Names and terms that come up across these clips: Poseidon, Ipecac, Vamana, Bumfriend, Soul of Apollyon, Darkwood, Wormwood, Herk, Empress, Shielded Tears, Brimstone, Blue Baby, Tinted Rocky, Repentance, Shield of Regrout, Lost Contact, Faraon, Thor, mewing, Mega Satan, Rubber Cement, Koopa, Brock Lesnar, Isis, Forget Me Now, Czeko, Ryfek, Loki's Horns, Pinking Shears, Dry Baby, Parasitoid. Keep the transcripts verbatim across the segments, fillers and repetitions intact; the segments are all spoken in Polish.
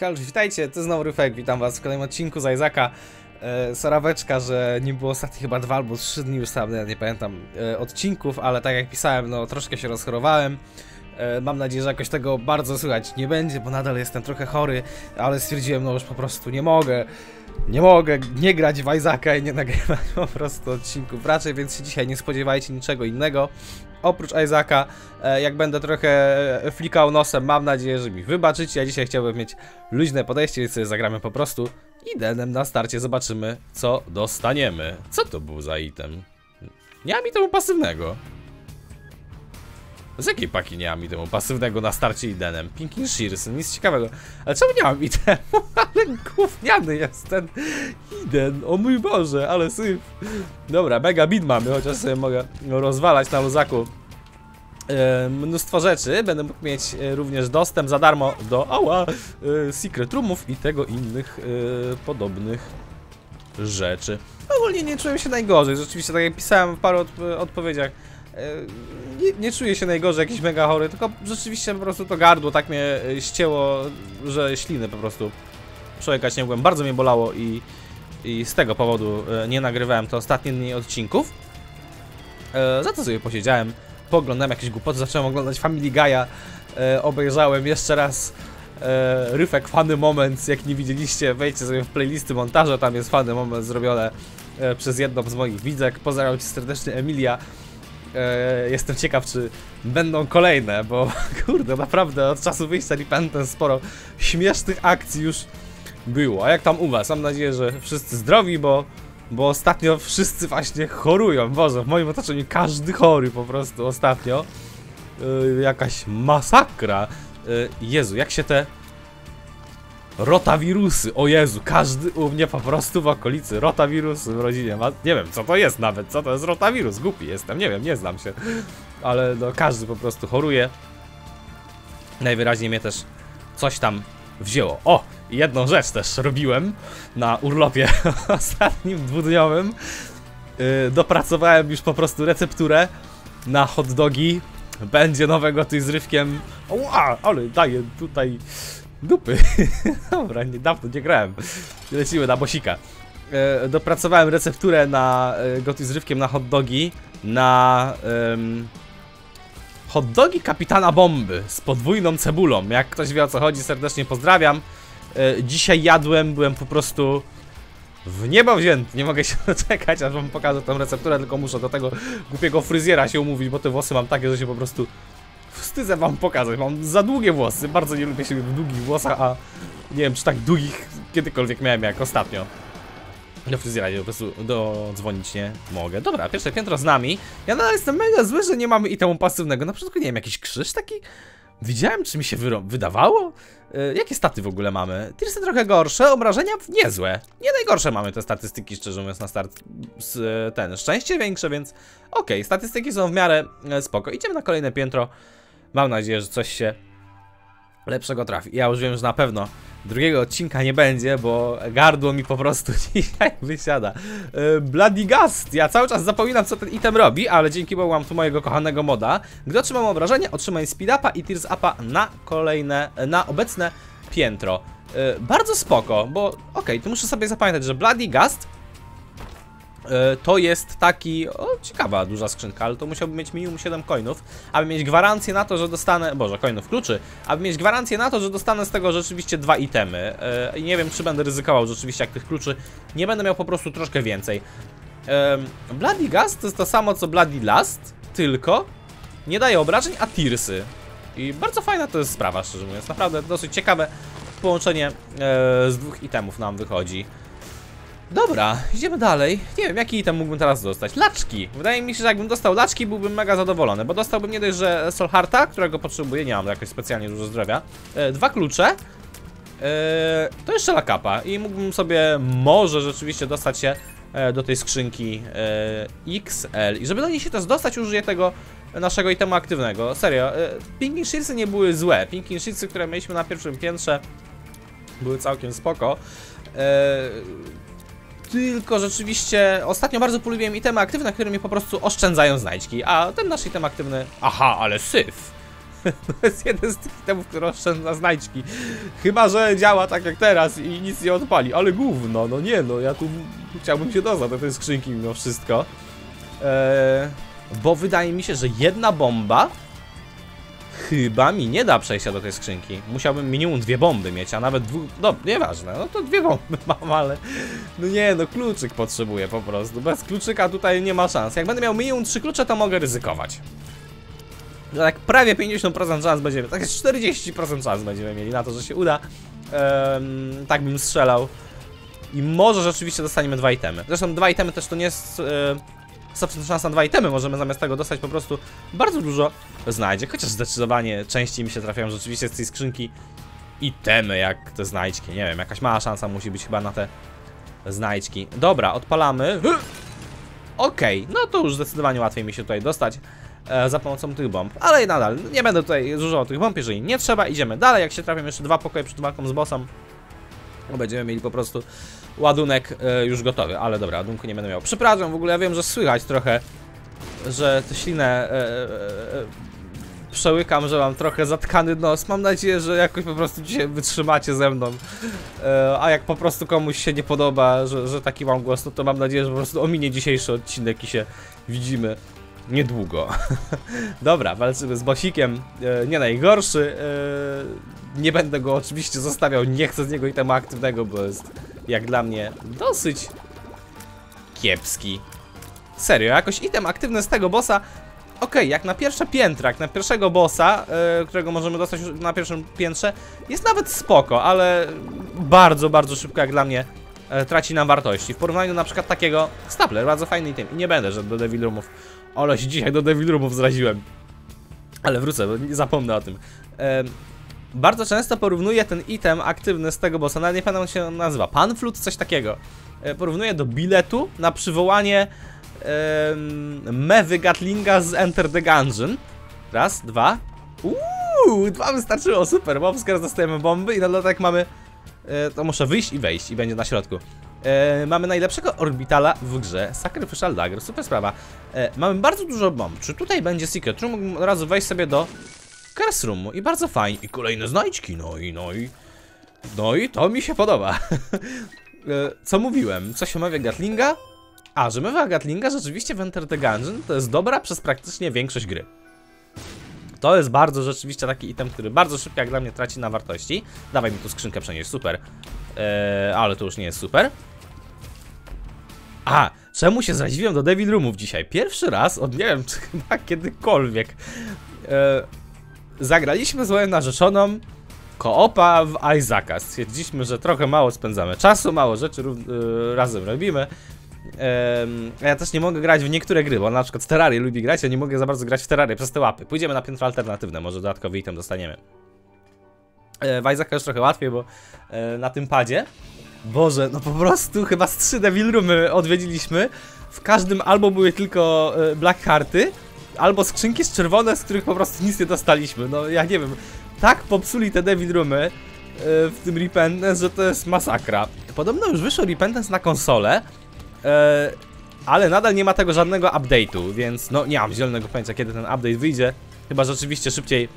Hej, witajcie, to znowu Ryfek, witam was w kolejnym odcinku Zajzaka. E, soraweczka, że nie było ostatnich chyba dwa albo trzy dni już sam, ja nie pamiętam, e, odcinków, ale tak jak pisałem, no troszkę się rozchorowałem. E, mam nadzieję, że jakoś tego bardzo słychać nie będzie, bo nadal jestem trochę chory, ale stwierdziłem, no już po prostu nie mogę. Nie mogę nie grać w Isaaca i nie nagrywać po prostu odcinków raczej, więc się dzisiaj nie spodziewajcie niczego innego oprócz Isaaca. Jak będę trochę flikał nosem, mam nadzieję, że mi wybaczycie. Ja dzisiaj chciałbym mieć luźne podejście, więc sobie zagramy po prostu i denem na starcie zobaczymy, co dostaniemy. Co to był za item? Nie mam itemu pasywnego. Z jakiej paki nie mam itemu pasywnego na starcie Idenem? Pinking Shears, nic ciekawego. Ale czemu nie mam itemu? Ale gówniany jest ten Iden, o mój Boże, ale syf. Dobra, mega bid mamy, chociaż sobie mogę rozwalać na luzaku e, mnóstwo rzeczy. Będę mógł mieć również dostęp za darmo do ała, e, secret roomów i tego innych e, podobnych rzeczy. Ogólnie nie czułem się najgorzej, rzeczywiście tak jak pisałem w paru odp odpowiedziach. Nie, nie czuję się najgorzej, jakiś mega chory, tylko rzeczywiście po prostu to gardło tak mnie ścięło, że śliny po prostu przełykać nie mogłem. Bardzo mnie bolało i, i z tego powodu nie nagrywałem to ostatnie dni odcinków. E, za to sobie posiedziałem, poglądałem jakieś głupoty, zacząłem oglądać Family Guy'a, e, obejrzałem jeszcze raz e, Ryfek Funny Moments, jak nie widzieliście, wejdźcie sobie w playlisty montaża, tam jest Funny Moment zrobione e, przez jedną z moich widzek. Pozdrawiam serdecznie Emilia. Jestem ciekaw, czy będą kolejne, bo kurde, naprawdę od czasu wyjścia Repentance sporo śmiesznych akcji już było. A jak tam u was? Mam nadzieję, że wszyscy zdrowi, bo, bo ostatnio wszyscy właśnie chorują. Boże, w moim otoczeniu każdy chory po prostu ostatnio. Yy, jakaś masakra. Yy, Jezu, jak się te Rotawirusy, o Jezu, każdy u mnie po prostu w okolicy Rotawirusy w rodzinie ma, nie wiem co to jest nawet, co to jest Rotawirus, głupi jestem, nie wiem, nie znam się. Ale no każdy po prostu choruje. Najwyraźniej mnie też coś tam wzięło. O, jedną rzecz też robiłem na urlopie ostatnim dwudniowym. yy, Dopracowałem już po prostu recepturę na hot dogi. Będzie nowego ty z Ryfkiem. Oła, ale daję tutaj dupy. Dobra, niedawno nie grałem. Lecimy na bosika. E, dopracowałem recepturę na e, gotuj z Ryfkiem na hot dogi. Na um, hot dogi kapitana bomby z podwójną cebulą. Jak ktoś wie o co chodzi, serdecznie pozdrawiam. E, dzisiaj jadłem, byłem po prostu w niebo wzięty. Nie mogę się doczekać, aż wam pokażę tą recepturę, tylko muszę do tego głupiego fryzjera się umówić, bo te włosy mam takie, że się po prostu wstydzę wam pokazać, mam za długie włosy, bardzo nie lubię się w długich włosach, a nie wiem, czy tak długich kiedykolwiek miałem jak ostatnio. Do fryzjera po prostu dodzwonić nie mogę. Dobra, pierwsze piętro z nami. Ja nadal jestem mega zły, że nie mamy itemu pasywnego. Na początku nie wiem, jakiś krzyż taki widziałem, czy mi się wydawało? Yy, jakie staty w ogóle mamy? Tirsy trochę gorsze, obrażenia niezłe. Nie najgorsze mamy te statystyki, szczerze mówiąc, na start. Z, ten, szczęście większe, więc okej, okay, statystyki są w miarę spoko. Idziemy na kolejne piętro. Mam nadzieję, że coś się lepszego trafi. Ja już wiem, że na pewno drugiego odcinka nie będzie, bo gardło mi po prostu dzisiaj wysiada. Yy, Bloody Ghast. Ja cały czas zapominam, co ten item robi, ale dzięki Bogu mam tu mojego kochanego moda. Gdy otrzymam obrażenie, otrzymaj speed upa i tears upa na kolejne, na obecne piętro. Yy, bardzo spoko, bo okej, okay, tu muszę sobie zapamiętać, że Bloody Ghast to jest taki, o, ciekawa duża skrzynka, ale to musiałbym mieć minimum siedem coinów, aby mieć gwarancję na to, że dostanę, boże, coinów, kluczy, aby mieć gwarancję na to, że dostanę z tego rzeczywiście dwa itemy. I nie wiem, czy będę ryzykował rzeczywiście, jak tych kluczy nie będę miał po prostu troszkę więcej. Bloody Ghast to jest to samo, co Bloody Last, tylko nie daje obrażeń, a tirsy. I bardzo fajna to jest sprawa, szczerze mówiąc, naprawdę dosyć ciekawe połączenie z dwóch itemów nam wychodzi. Dobra, idziemy dalej. Nie wiem, jaki item mógłbym teraz dostać. Laczki. Wydaje mi się, że jakbym dostał laczki, byłbym mega zadowolony, bo dostałbym nie dość, że Solharta, którego potrzebuję, nie mam jakoś specjalnie dużo zdrowia. E, dwa klucze. E, to jeszcze lakapa i mógłbym sobie może rzeczywiście dostać się e, do tej skrzynki e, iks el. I żeby do niej się też dostać, użyję tego naszego itemu aktywnego. Serio, e, Pinking Shearsy nie były złe. Pinking Shearsy, które mieliśmy na pierwszym piętrze, były całkiem spoko. E, Tylko rzeczywiście ostatnio bardzo polubiłem itemy aktywne, które mi po prostu oszczędzają znajdźki. A ten nasz item aktywny... Aha, ale syf! To jest jeden z tych itemów, który oszczędza znajdźki. Chyba że działa tak jak teraz i nic nie odpali, ale gówno, no nie no, ja tu chciałbym się doznać do tej skrzynki mimo wszystko. Eee, bo wydaje mi się, że jedna bomba chyba mi nie da przejścia do tej skrzynki. Musiałbym minimum dwie bomby mieć, a nawet dwóch... No, nieważne, no to dwie bomby mam, ale... No nie, no kluczyk potrzebuję po prostu. Bez kluczyka tutaj nie ma szans. Jak będę miał minimum trzy klucze, to mogę ryzykować. No tak prawie pięćdziesiąt procent szans będziemy... Tak jest czterdzieści procent szans będziemy mieli na to, że się uda. Ehm, tak bym strzelał. I może rzeczywiście dostaniemy dwa itemy. Zresztą dwa itemy też to nie jest... Yy... sto procent szans na dwa itemy, możemy zamiast tego dostać po prostu bardzo dużo znajdziek, chociaż zdecydowanie częściej mi się trafiają rzeczywiście z tej skrzynki itemy jak te znajdźki, nie wiem, jakaś mała szansa musi być chyba na te znajdźki. Dobra, odpalamy. Okej, okay, no to już zdecydowanie łatwiej mi się tutaj dostać e, za pomocą tych bomb, ale nadal nie będę tutaj zużywał tych bomb, jeżeli nie trzeba, idziemy dalej, jak się trafią jeszcze dwa pokoje przed walką z bossem, będziemy mieli po prostu ładunek y, już gotowy, ale dobra, ładunku nie będę miał. Przepraszam, w ogóle ja wiem, że słychać trochę, że tę ślinę y, y, y, przełykam, że mam trochę zatkany nos. Mam nadzieję, że jakoś po prostu dzisiaj wytrzymacie ze mną. Y, a jak po prostu komuś się nie podoba, że, że taki mam głos, no to mam nadzieję, że po prostu ominie dzisiejszy odcinek i się widzimy niedługo. Dobra, walczymy z bosikiem, y, nie najgorszy. Y, Nie będę go oczywiście zostawiał, nie chcę z niego itemu aktywnego, bo jest jak dla mnie dosyć kiepski. Serio, jakoś item aktywny z tego bossa. Okej, okay, jak na pierwsze piętra, jak na pierwszego bossa, yy, którego możemy dostać na pierwszym piętrze, jest nawet spoko, ale bardzo, bardzo szybko jak dla mnie yy, traci nam wartości. W porównaniu na przykład takiego Stapler, bardzo fajny item. I nie będę że do Devil Roomów. Olo, się dzisiaj do Devil Roomów zraziłem. Ale wrócę, bo nie zapomnę o tym. Yy, Bardzo często porównuję ten item aktywny z tego bossa, nawet nie pamiętam jak się on nazywa, Panflut, coś takiego. Porównuję do biletu na przywołanie yy, mewy Gatlinga z Enter the Gungeon. Raz, dwa. Uuu, dwa wystarczyło, super, bo teraz dostajemy bomby i na dodatek mamy... Yy, to muszę wyjść i wejść i będzie na środku. Yy, mamy najlepszego orbitala w grze, Sacrificial Dagger, super sprawa. Yy, mamy bardzo dużo bomb, czy tutaj będzie secret? Czy mógłbym od razu wejść sobie do... Roomu. I bardzo fajnie. I kolejne znajdźki. No i, no i... No i to mi się podoba. Co mówiłem? Coś o mewie Gatlinga? A, że mewa Gatlinga rzeczywiście w Enter the Gungeon to jest dobra przez praktycznie większość gry. To jest bardzo rzeczywiście taki item, który bardzo szybko jak dla mnie traci na wartości. Dawaj mi tu skrzynkę przenieść. Super. Eee, ale to już nie jest super. A, czemu się zraziłem do Devil Roomów dzisiaj? Pierwszy raz od, nie wiem, czy chyba kiedykolwiek. Eee... Zagraliśmy z moją narzeczoną koopa w Isaaca. Stwierdziliśmy, że trochę mało spędzamy czasu, mało rzeczy yy, razem robimy. Yy, ja też nie mogę grać w niektóre gry, bo na przykład w Terrarię lubi grać, ja nie mogę za bardzo grać w Terrarię przez te łapy. Pójdziemy na piętro alternatywne, może dodatkowy item dostaniemy. Yy, w Isaaca już trochę łatwiej, bo yy, na tym padzie. Boże, no po prostu chyba z trzy Devil Roomy odwiedziliśmy. W każdym albo były tylko yy, Black Hearty, albo skrzynki z czerwone, z których po prostu nic nie dostaliśmy. No ja nie wiem, tak popsuli te Devil Roomy yy, w tym Repentance, że to jest masakra. Podobno już wyszło Repentance na konsolę, yy, ale nadal nie ma tego żadnego update'u, więc no nie mam zielonego pojęcia, kiedy ten update wyjdzie. Chyba rzeczywiście szybciej,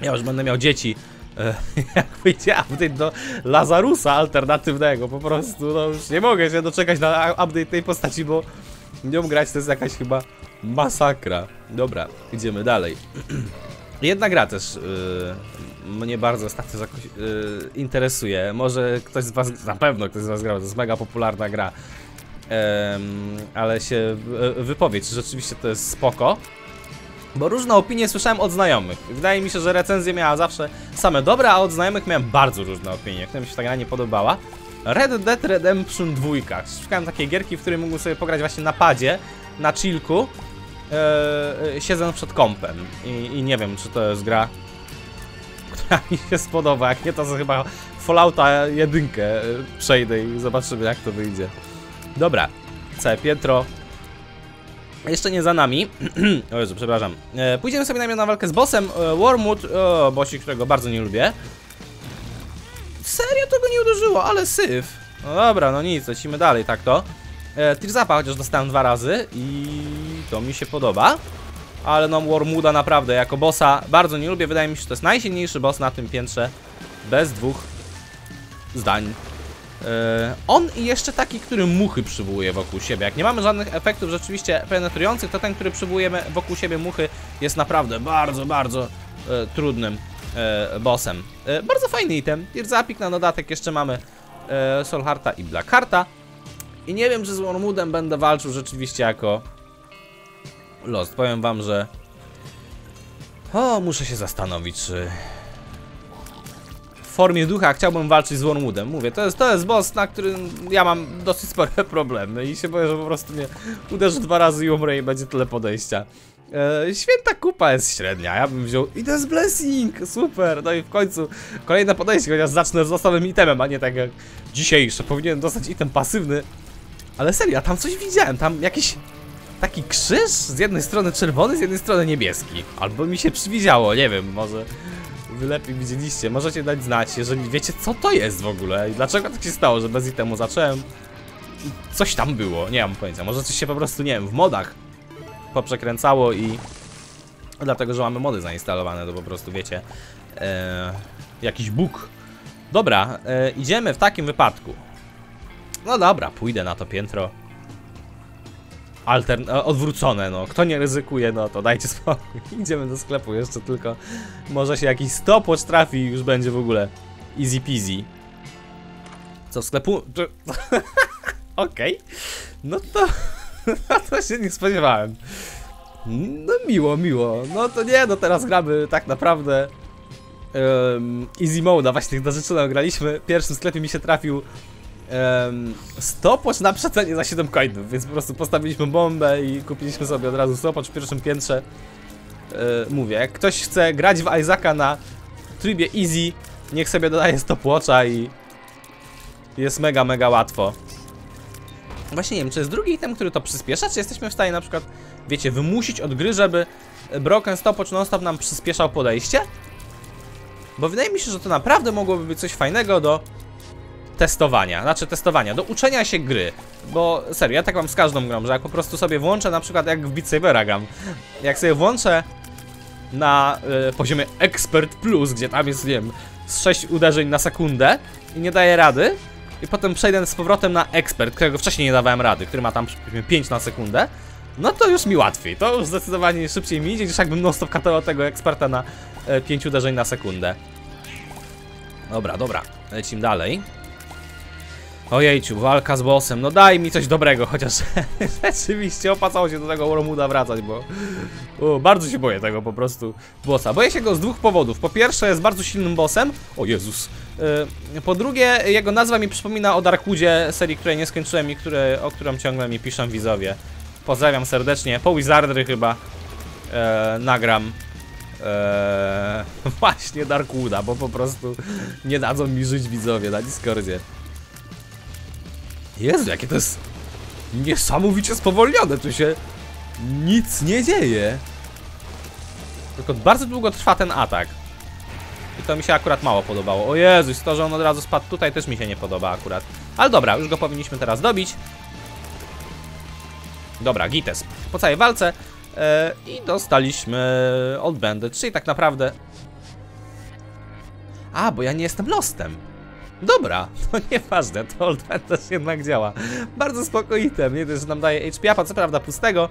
ja już będę miał dzieci, yy, jak wyjdzie update do Lazarusa alternatywnego. Po prostu no już nie mogę się doczekać na update tej postaci, bo nią grać to jest jakaś chyba masakra. Dobra, idziemy dalej. Jedna gra też yy, mnie bardzo ostatnio jakoś, yy, interesuje. Może ktoś z was, na pewno ktoś z was grał, to jest mega popularna gra. Yy, ale się yy, wypowiedź, czy rzeczywiście to jest spoko. Bo różne opinie słyszałem od znajomych. Wydaje mi się, że recenzje miała zawsze same dobre, a od znajomych miałem bardzo różne opinie, która mi się ta gra nie podobała. Red Dead Redemption dwa. Szukałem takiej gierki, w której mógłbym sobie pograć właśnie na padzie, na chillku, yy, siedzę przed kompem I, i nie wiem, czy to jest gra, która mi się spodoba. Jak nie, to chyba Fallouta jedynkę przejdę i zobaczymy, jak to wyjdzie. Dobra, całe piętro jeszcze nie za nami. O Jezu, przepraszam. yy, Pójdziemy sobie najpierw na walkę z bossem yy, Wormwood, yy, bossi, którego bardzo nie lubię. Serio to go nie uderzyło, ale syf. No dobra, no nic, lecimy dalej, tak to. E, Trizapa chociaż dostałem dwa razy i to mi się podoba. Ale no, Wormwooda naprawdę jako bossa bardzo nie lubię. Wydaje mi się, że to jest najsilniejszy boss na tym piętrze. Bez dwóch zdań. Yy, on i jeszcze taki, który muchy przywołuje wokół siebie. Jak nie mamy żadnych efektów rzeczywiście penetrujących, to ten, który przywołuje wokół siebie muchy, jest naprawdę bardzo, bardzo yy, trudnym yy, bossem. Yy, bardzo fajny item. Irzapik na dodatek. Jeszcze mamy yy, Solharta i Blackharta. I nie wiem, czy z Wormwoodem będę walczył rzeczywiście jako Lost. Powiem wam, że o, muszę się zastanowić, czy w formie ducha chciałbym walczyć z Wormwoodem. Mówię, to jest, to jest boss, na którym ja mam dosyć spore problemy i się boję, że po prostu mnie uderzy dwa razy i umrę i będzie tyle podejścia. Eee, święta Koopa jest średnia, ja bym wziął i Death Blessing, super, no i w końcu kolejne podejście, chociaż zacznę z losowym itemem, a nie tak jak dzisiejsze, powinienem dostać item pasywny. Ale serio, tam coś widziałem, tam jakiś taki krzyż, z jednej strony czerwony, z jednej strony niebieski. Albo mi się przywidziało, nie wiem, może wy lepiej widzieliście, możecie dać znać, jeżeli wiecie, co to jest w ogóle i dlaczego tak się stało, że bez itemu zacząłem i coś tam było, nie mam pojęcia, może coś się po prostu, nie wiem, w modach poprzekręcało i dlatego, że mamy mody zainstalowane, to po prostu wiecie, e, jakiś bóg. Dobra, e, idziemy w takim wypadku. No dobra, pójdę na to piętro Altern odwrócone, no. Kto nie ryzykuje, no to dajcie spokój. Idziemy do sklepu jeszcze tylko. Może się jakiś stopwatch trafi i już będzie w ogóle easy peasy. Co w sklepu? Okej. Okay. No to... No to się nie spodziewałem. No miło, miło. No to nie, no teraz gramy tak naprawdę um, easy mode. Właśnie do rzeczy graliśmy. W pierwszym sklepie mi się trafił um, stopwatch na przecenie za siedem coinów. Więc po prostu postawiliśmy bombę i kupiliśmy sobie od razu stopwatch w pierwszym piętrze. um, Mówię, jak ktoś chce grać w Isaaca na trybie easy, niech sobie dodaje stopwatcha i jest mega, mega łatwo. Właśnie nie wiem, czy jest drugi item, który to przyspiesza, czy jesteśmy w stanie na przykład, wiecie, wymusić od gry, żeby Broken Stopwatch non-stop nam przyspieszał podejście? Bo wydaje mi się, że to naprawdę mogłoby być coś fajnego do testowania, znaczy testowania, do uczenia się gry. Bo serio, ja tak mam z każdą grą, że jak po prostu sobie włączę, na przykład jak w Beat Sabera gram, jak sobie włączę na y, poziomie Expert Plus, gdzie tam jest, nie wiem, z sześć uderzeń na sekundę i nie daję rady, i potem przejdę z powrotem na ekspert, którego wcześniej nie dawałem rady, który ma tam pięć na sekundę, no to już mi łatwiej, to już zdecydowanie szybciej mi idzie, niż jakbym non-stop katował tego eksperta na pięć uderzeń na sekundę. Dobra, dobra, lecimy dalej. Ojejciu, walka z bossem, no daj mi coś dobrego, chociaż rzeczywiście opłacało się do tego Wormwooda wracać, bo o, bardzo się boję tego po prostu bossa. Boję się go z dwóch powodów. Po pierwsze, jest bardzo silnym bossem, o Jezus. Po drugie, jego nazwa mi przypomina o Darkwoodzie, serii, której nie skończyłem i które, o którą ciągle mi piszą widzowie. Pozdrawiam serdecznie, po Wizardry chyba e, nagram e, właśnie Darkwooda, bo po prostu nie dadzą mi żyć widzowie na Discordzie. Jezu, jakie to jest niesamowicie spowolnione, tu się nic nie dzieje. Tylko bardzo długo trwa ten atak. I to mi się akurat mało podobało. O Jezus, to, że on od razu spadł tutaj, też mi się nie podoba akurat. Ale dobra, już go powinniśmy teraz dobić. Dobra, gites. Po całej walce yy, i dostaliśmy Bandit, czyli tak naprawdę... A, bo ja nie jestem Lostem. Dobra, to nieważne, to Old Man też jednak działa. Bardzo spoko item, nie też nam daje H P-a, co prawda pustego.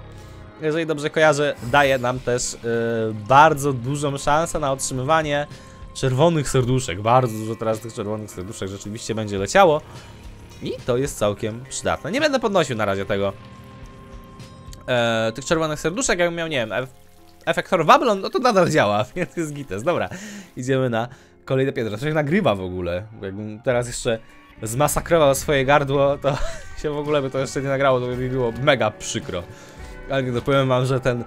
Jeżeli dobrze kojarzę, daje nam też yy, bardzo dużą szansę na otrzymywanie czerwonych serduszek. Bardzo dużo teraz tych czerwonych serduszek rzeczywiście będzie leciało. I to jest całkiem przydatne. Nie będę podnosił na razie tego yy, tych czerwonych serduszek, jakbym miał, nie wiem, ef efektor Wablon, no to nadal działa, więc jest gites. Dobra, idziemy na... Kolejne piętro, coś nagrywa w ogóle. Jakbym teraz jeszcze zmasakrował swoje gardło, to się w ogóle by to jeszcze nie nagrało, to by mi było mega przykro. Ale nie dopowiem wam, że ten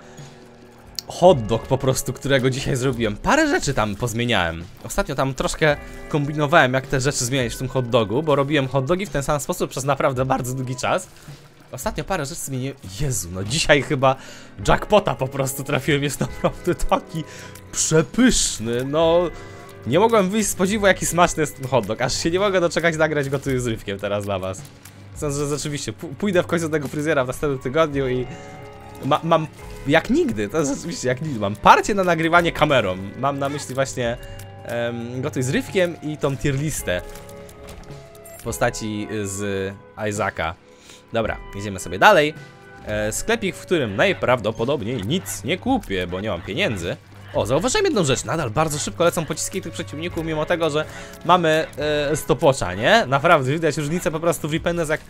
hot dog po prostu, którego dzisiaj zrobiłem, parę rzeczy tam pozmieniałem. Ostatnio tam troszkę kombinowałem, jak te rzeczy zmieniać w tym hot dogu, bo robiłem hot dogi w ten sam sposób przez naprawdę bardzo długi czas. Ostatnio parę rzeczy zmieniłem. Jezu, no dzisiaj chyba jackpota po prostu trafiłem, jest naprawdę taki przepyszny, no... Nie mogłem wyjść z podziwu, jaki smaczny jest ten hot dog. Aż się nie mogę doczekać nagrać go tu z rywkiem teraz dla was. Sądzę, że rzeczywiście pójdę w końcu do tego fryzjera w następnym tygodniu i ma, mam jak nigdy, to jest oczywiście jak nigdy, mam parcie na nagrywanie kamerą. Mam na myśli właśnie um, gotuj z Ryfkiem i tą tier listę w postaci z Isaaca. Dobra, idziemy sobie dalej. E, sklepik, w którym najprawdopodobniej nic nie kupię, bo nie mam pieniędzy. O, zauważyłem jedną rzecz, nadal bardzo szybko lecą pociski tych przeciwników, mimo tego, że mamy e, stopocza, nie? Naprawdę, widać różnicę po prostu w Repentance, jak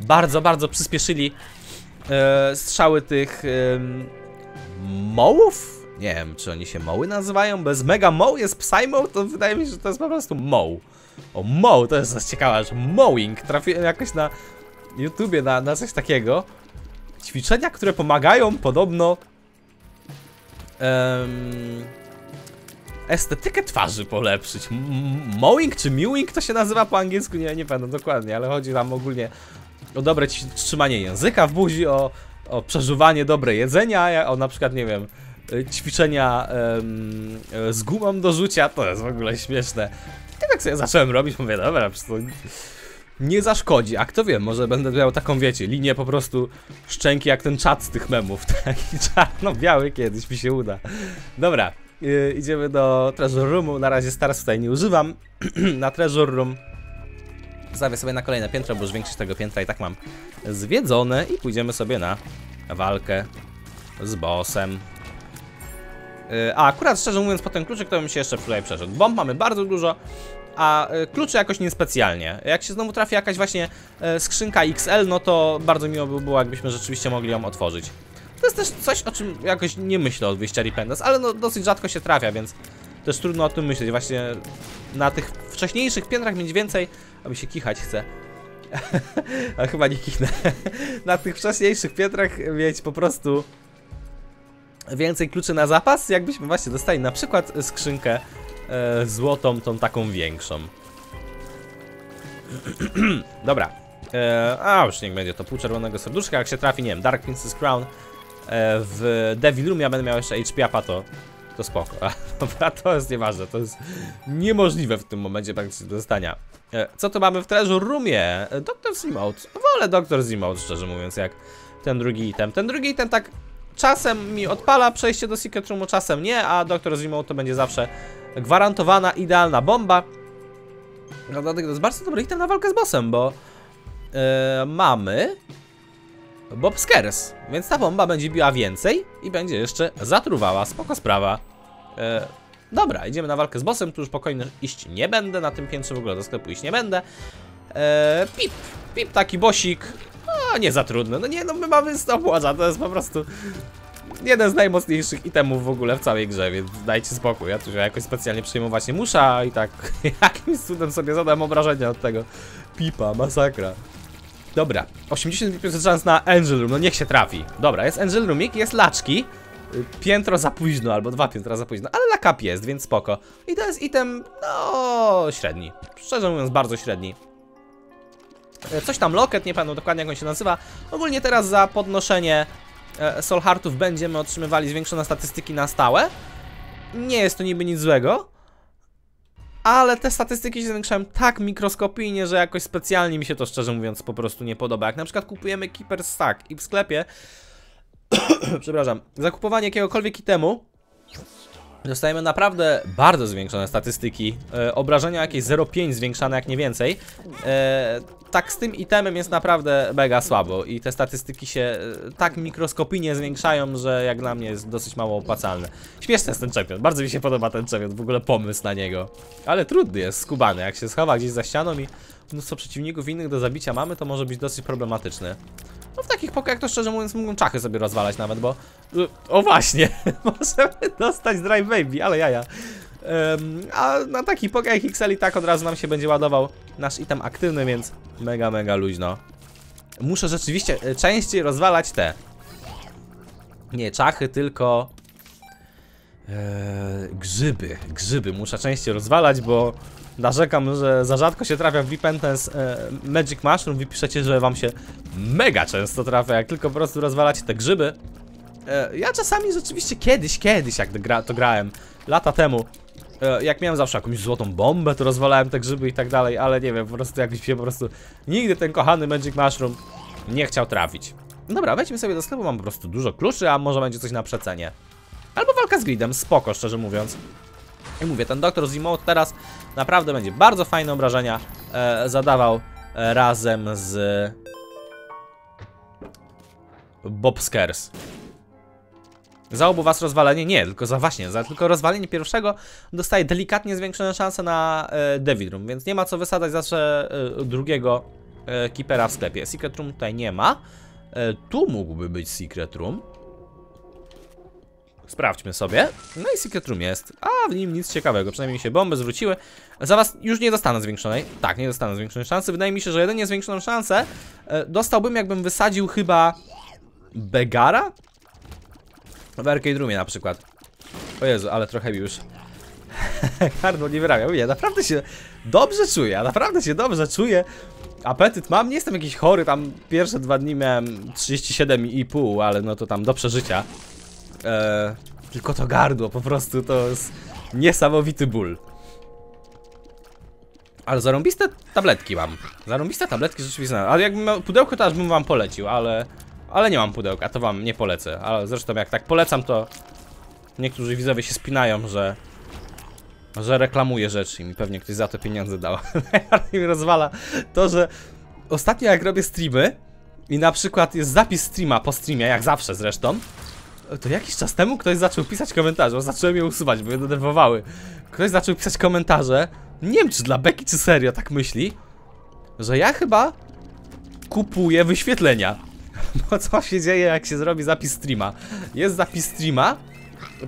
bardzo, bardzo przyspieszyli e, strzały tych e, mołów? Nie wiem, czy oni się moły nazywają, bez mega moł jest psy-moł, to wydaje mi się, że to jest po prostu moł. O, moł, to jest ciekawe, że mowing, trafiłem jakoś na YouTubie na, na coś takiego. Ćwiczenia, które pomagają podobno Um, estetykę twarzy polepszyć. Mowing czy mewing to się nazywa po angielsku? Nie, nie pamiętam dokładnie, ale chodzi nam ogólnie o dobre trzymanie języka w buzi, o, o przeżuwanie dobre jedzenia, o na przykład, nie wiem, ćwiczenia um, z gumą do rzucia. To jest w ogóle śmieszne. I tak sobie zacząłem robić, mówię, dobra, przecież to nie zaszkodzi, a kto wie, może będę miał taką, wiecie, linię po prostu szczęki jak ten czat z tych memów, taki czarno-biały, kiedyś mi się uda. Dobra, yy, idziemy do Treasure Roomu, na razie stars tutaj nie używam, na Treasure Room zostawię sobie na kolejne piętro, bo już większość tego piętra i tak mam zwiedzone i pójdziemy sobie na walkę z bossem. Yy, a akurat szczerze mówiąc po ten kluczyk to bym się jeszcze tutaj przeszedł, bomb mamy bardzo dużo. A klucze jakoś niespecjalnie. Jak się znowu trafi jakaś właśnie skrzynka iks el, no to bardzo miło by było, jakbyśmy rzeczywiście mogli ją otworzyć. To jest też coś, o czym jakoś nie myślę od wyjścia Repentance, ale no dosyć rzadko się trafia, więc też trudno o tym myśleć. Właśnie na tych wcześniejszych piętrach mieć więcej, aby się kichać chce. Ale chyba nie kichnę. Na tych wcześniejszych piętrach mieć po prostu więcej kluczy na zapas, jakbyśmy właśnie dostali na przykład skrzynkę złotą, tą taką większą. Dobra. E, a już niech będzie to pół czerwonego serduszka. Jak się trafi, nie wiem, Dark Princess Crown e, w Devil Room, ja będę miał jeszcze H P-a, to, to spoko. A, dobra, to jest nieważne, to jest niemożliwe w tym momencie praktycznie do dostania. E, co tu mamy w Treasure Roomie? Doctor's Emote. Wolę Doctor's Emote, szczerze mówiąc, jak ten drugi item. Ten drugi item tak czasem mi odpala przejście do Secret Roomu, czasem nie, a Doctor's Emote to będzie zawsze gwarantowana, idealna bomba. No, to jest bardzo dobry item na walkę z bossem, bo yy, mamy Bob Scares, więc ta bomba będzie biła więcej i będzie jeszcze zatruwała. Spoko sprawa. Yy, dobra, idziemy na walkę z bossem. Tu już spokojnie iść nie będę. Na tym piętrze w ogóle do sklepu iść nie będę. Yy, pip, pip, taki bosik. No, nie za trudny. No nie, no my mamy stopwatcha, to jest po prostu jeden z najmocniejszych itemów w ogóle w całej grze, więc dajcie spokój. Ja tu się jakoś specjalnie przejmować nie muszę, a i tak jakimś cudem sobie zadam obrażenia od tego pipa, masakra. Dobra, osiemdziesiąt procent szans na Angel Room, no niech się trafi. Dobra, jest Angel Roomik, jest laczki. Piętro za późno, albo dwa piętra za późno, ale lakap jest, więc spoko. I to jest item, no średni. Szczerze mówiąc, bardzo średni. Coś tam loket, nie pamiętam dokładnie jak on się nazywa. Ogólnie teraz za podnoszenie Soul Heartów będziemy otrzymywali zwiększone statystyki na stałe. Nie jest to niby nic złego, ale te statystyki się zwiększają tak mikroskopijnie, że jakoś specjalnie mi się to, szczerze mówiąc, po prostu nie podoba. Jak na przykład kupujemy Keeper Stack i w sklepie przepraszam, zakupowanie jakiegokolwiek itemu, dostajemy naprawdę bardzo zwiększone statystyki, e, obrażenia jakieś zero przecinek pięć zwiększane jak nie więcej. e, Tak z tym itemem jest naprawdę mega słabo i te statystyki się e, tak mikroskopijnie zwiększają, że jak dla mnie jest dosyć mało opłacalne. Śmieszny jest ten champion, bardzo mi się podoba ten champion, w ogóle pomysł na niego. Ale trudny jest, skubany, jak się schowa gdzieś za ścianą i mnóstwo przeciwników innych do zabicia mamy, to może być dosyć problematyczny. No w takich pokojach to szczerze mówiąc mógłbym czachy sobie rozwalać nawet, bo... O właśnie, możemy dostać Dry Baby, ale jaja. Um, a na takich pokojach iks el i tak od razu nam się będzie ładował nasz item aktywny, więc mega, mega luźno. Muszę rzeczywiście częściej rozwalać te... Nie czachy, tylko... Eee, grzyby, grzyby muszę częściej rozwalać, bo narzekam, że za rzadko się trafia w Repentance e, Magic Mushroom. Wy piszecie, że wam się mega często trafia, jak tylko po prostu rozwalacie te grzyby. e, Ja czasami rzeczywiście kiedyś, kiedyś jak to, gra, to grałem, lata temu, e, jak miałem zawsze jakąś złotą bombę, to rozwalałem te grzyby i tak dalej, ale nie wiem, po prostu jakiś się po prostu nigdy ten kochany Magic Mushroom nie chciał trafić. Dobra, wejdźmy sobie do sklepu, mam po prostu dużo kluczy, a może będzie coś na przecenie. Albo walka z gridem, spoko, szczerze mówiąc. I mówię, ten doktor z Emote teraz naprawdę będzie bardzo fajne obrażenia e, zadawał e, razem z Bob Skers. Za obu was rozwalenie? Nie, tylko za właśnie, za tylko rozwalenie pierwszego dostaje delikatnie zwiększone szanse na e, Devil Room, więc nie ma co wysadzać zawsze e, drugiego e, Keepera w sklepie. Secret Room tutaj nie ma. E, tu mógłby być Secret Room. Sprawdźmy sobie. No i Secret Room jest. A w nim nic ciekawego. Przynajmniej mi się bomby zwróciły. Za was już nie dostanę zwiększonej. Tak, nie dostanę zwiększonej szansy. Wydaje mi się, że jedynie zwiększoną szansę e, dostałbym, jakbym wysadził chyba Begara? W Arcade Roomie na przykład. O Jezu, ale trochę mi już gardło nie wyrabia. Mówię, ja naprawdę się dobrze czuję, ja naprawdę się dobrze czuję. Apetyt mam, nie jestem jakiś chory, tam pierwsze dwa dni miałem trzydzieści siedem i pół, ale no to tam do przeżycia. Eee, tylko to gardło, po prostu to jest niesamowity ból. Ale zarąbiste tabletki mam. Zarąbiste tabletki rzeczywiście znam. Ale jakbym miał pudełko, to aż bym wam polecił, ale... Ale nie mam pudełka, to wam nie polecę. Ale zresztą jak tak polecam, to niektórzy widzowie się spinają, że że reklamuję rzeczy i mi pewnie ktoś za to pieniądze dał. Najbardziej mi rozwala to, że ostatnio jak robię streamy i na przykład jest zapis streama po streamie, jak zawsze zresztą, to jakiś czas temu ktoś zaczął pisać komentarze, bo zacząłem je usuwać, bo mnie denerwowały. Ktoś zaczął pisać komentarze, nie wiem czy dla beki, czy serio tak myśli, że ja chyba kupuję wyświetlenia. Bo co się dzieje, jak się zrobi zapis streama? Jest zapis streama.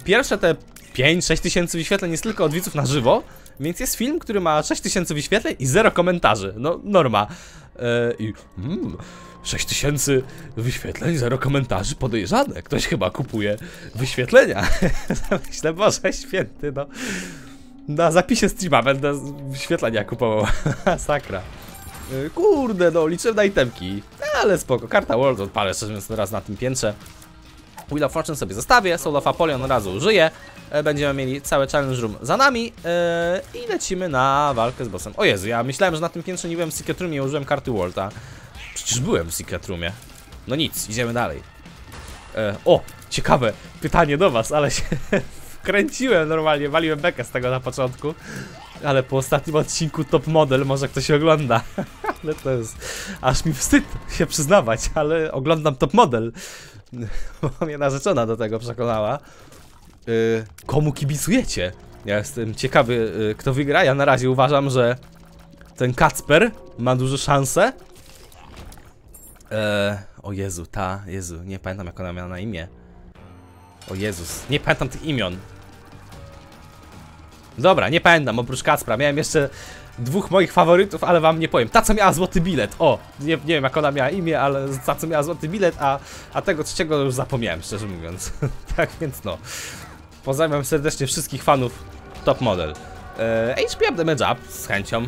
Pierwsze te pięć-sześć tysięcy wyświetleń jest tylko od widzów na żywo. Więc jest film, który ma sześć tysięcy wyświetleń i zero komentarzy. No, norma. Yy, i, mm, sześć tysięcy wyświetleń, zero komentarzy, podejrzane. Ktoś chyba kupuje wyświetlenia. Myślę, Boże święty, no. Na zapisie streama będę wyświetlenia kupował. Masakra. Kurde, no, liczę na itemki. Ale spoko, karta World odpalę, szczerze mówiąc, raz na tym piętrze. Wheel of Fortune sobie zostawię, Soul of Apollyon razu użyję. Będziemy mieli cały challenge room za nami yy, i lecimy na walkę z bossem. O Jezu, ja myślałem, że na tym piętrze nie byłem w Secret Roomie, nie użyłem karty Worlda. Przecież byłem w Secret Roomie. No nic, idziemy dalej. Yy, o, ciekawe pytanie do was, ale się wkręciłem normalnie, waliłem bekę z tego na początku. Ale po ostatnim odcinku Top Model, może ktoś ogląda. Ale to jest... Aż mi wstyd się przyznawać, ale oglądam Top Model. Bo mnie narzeczona do tego przekonała. Yy, komu kibicujecie? Ja jestem ciekawy, yy, kto wygra. Ja na razie uważam, że ten Kacper ma duże szanse. Yy, o Jezu, ta... Jezu, nie pamiętam jak ona miała na imię. O Jezus, nie pamiętam tych imion. Dobra, nie pamiętam, oprócz Kacpra. Miałem jeszcze dwóch moich faworytów, ale wam nie powiem. Ta, co miała złoty bilet. O, nie, nie wiem jak ona miała imię, ale ta, co miała złoty bilet, a, a tego trzeciego już zapomniałem, szczerze mówiąc. Tak więc no. Pozdrawiam serdecznie wszystkich fanów Top Model. E, H P Up Damage Up, z chęcią.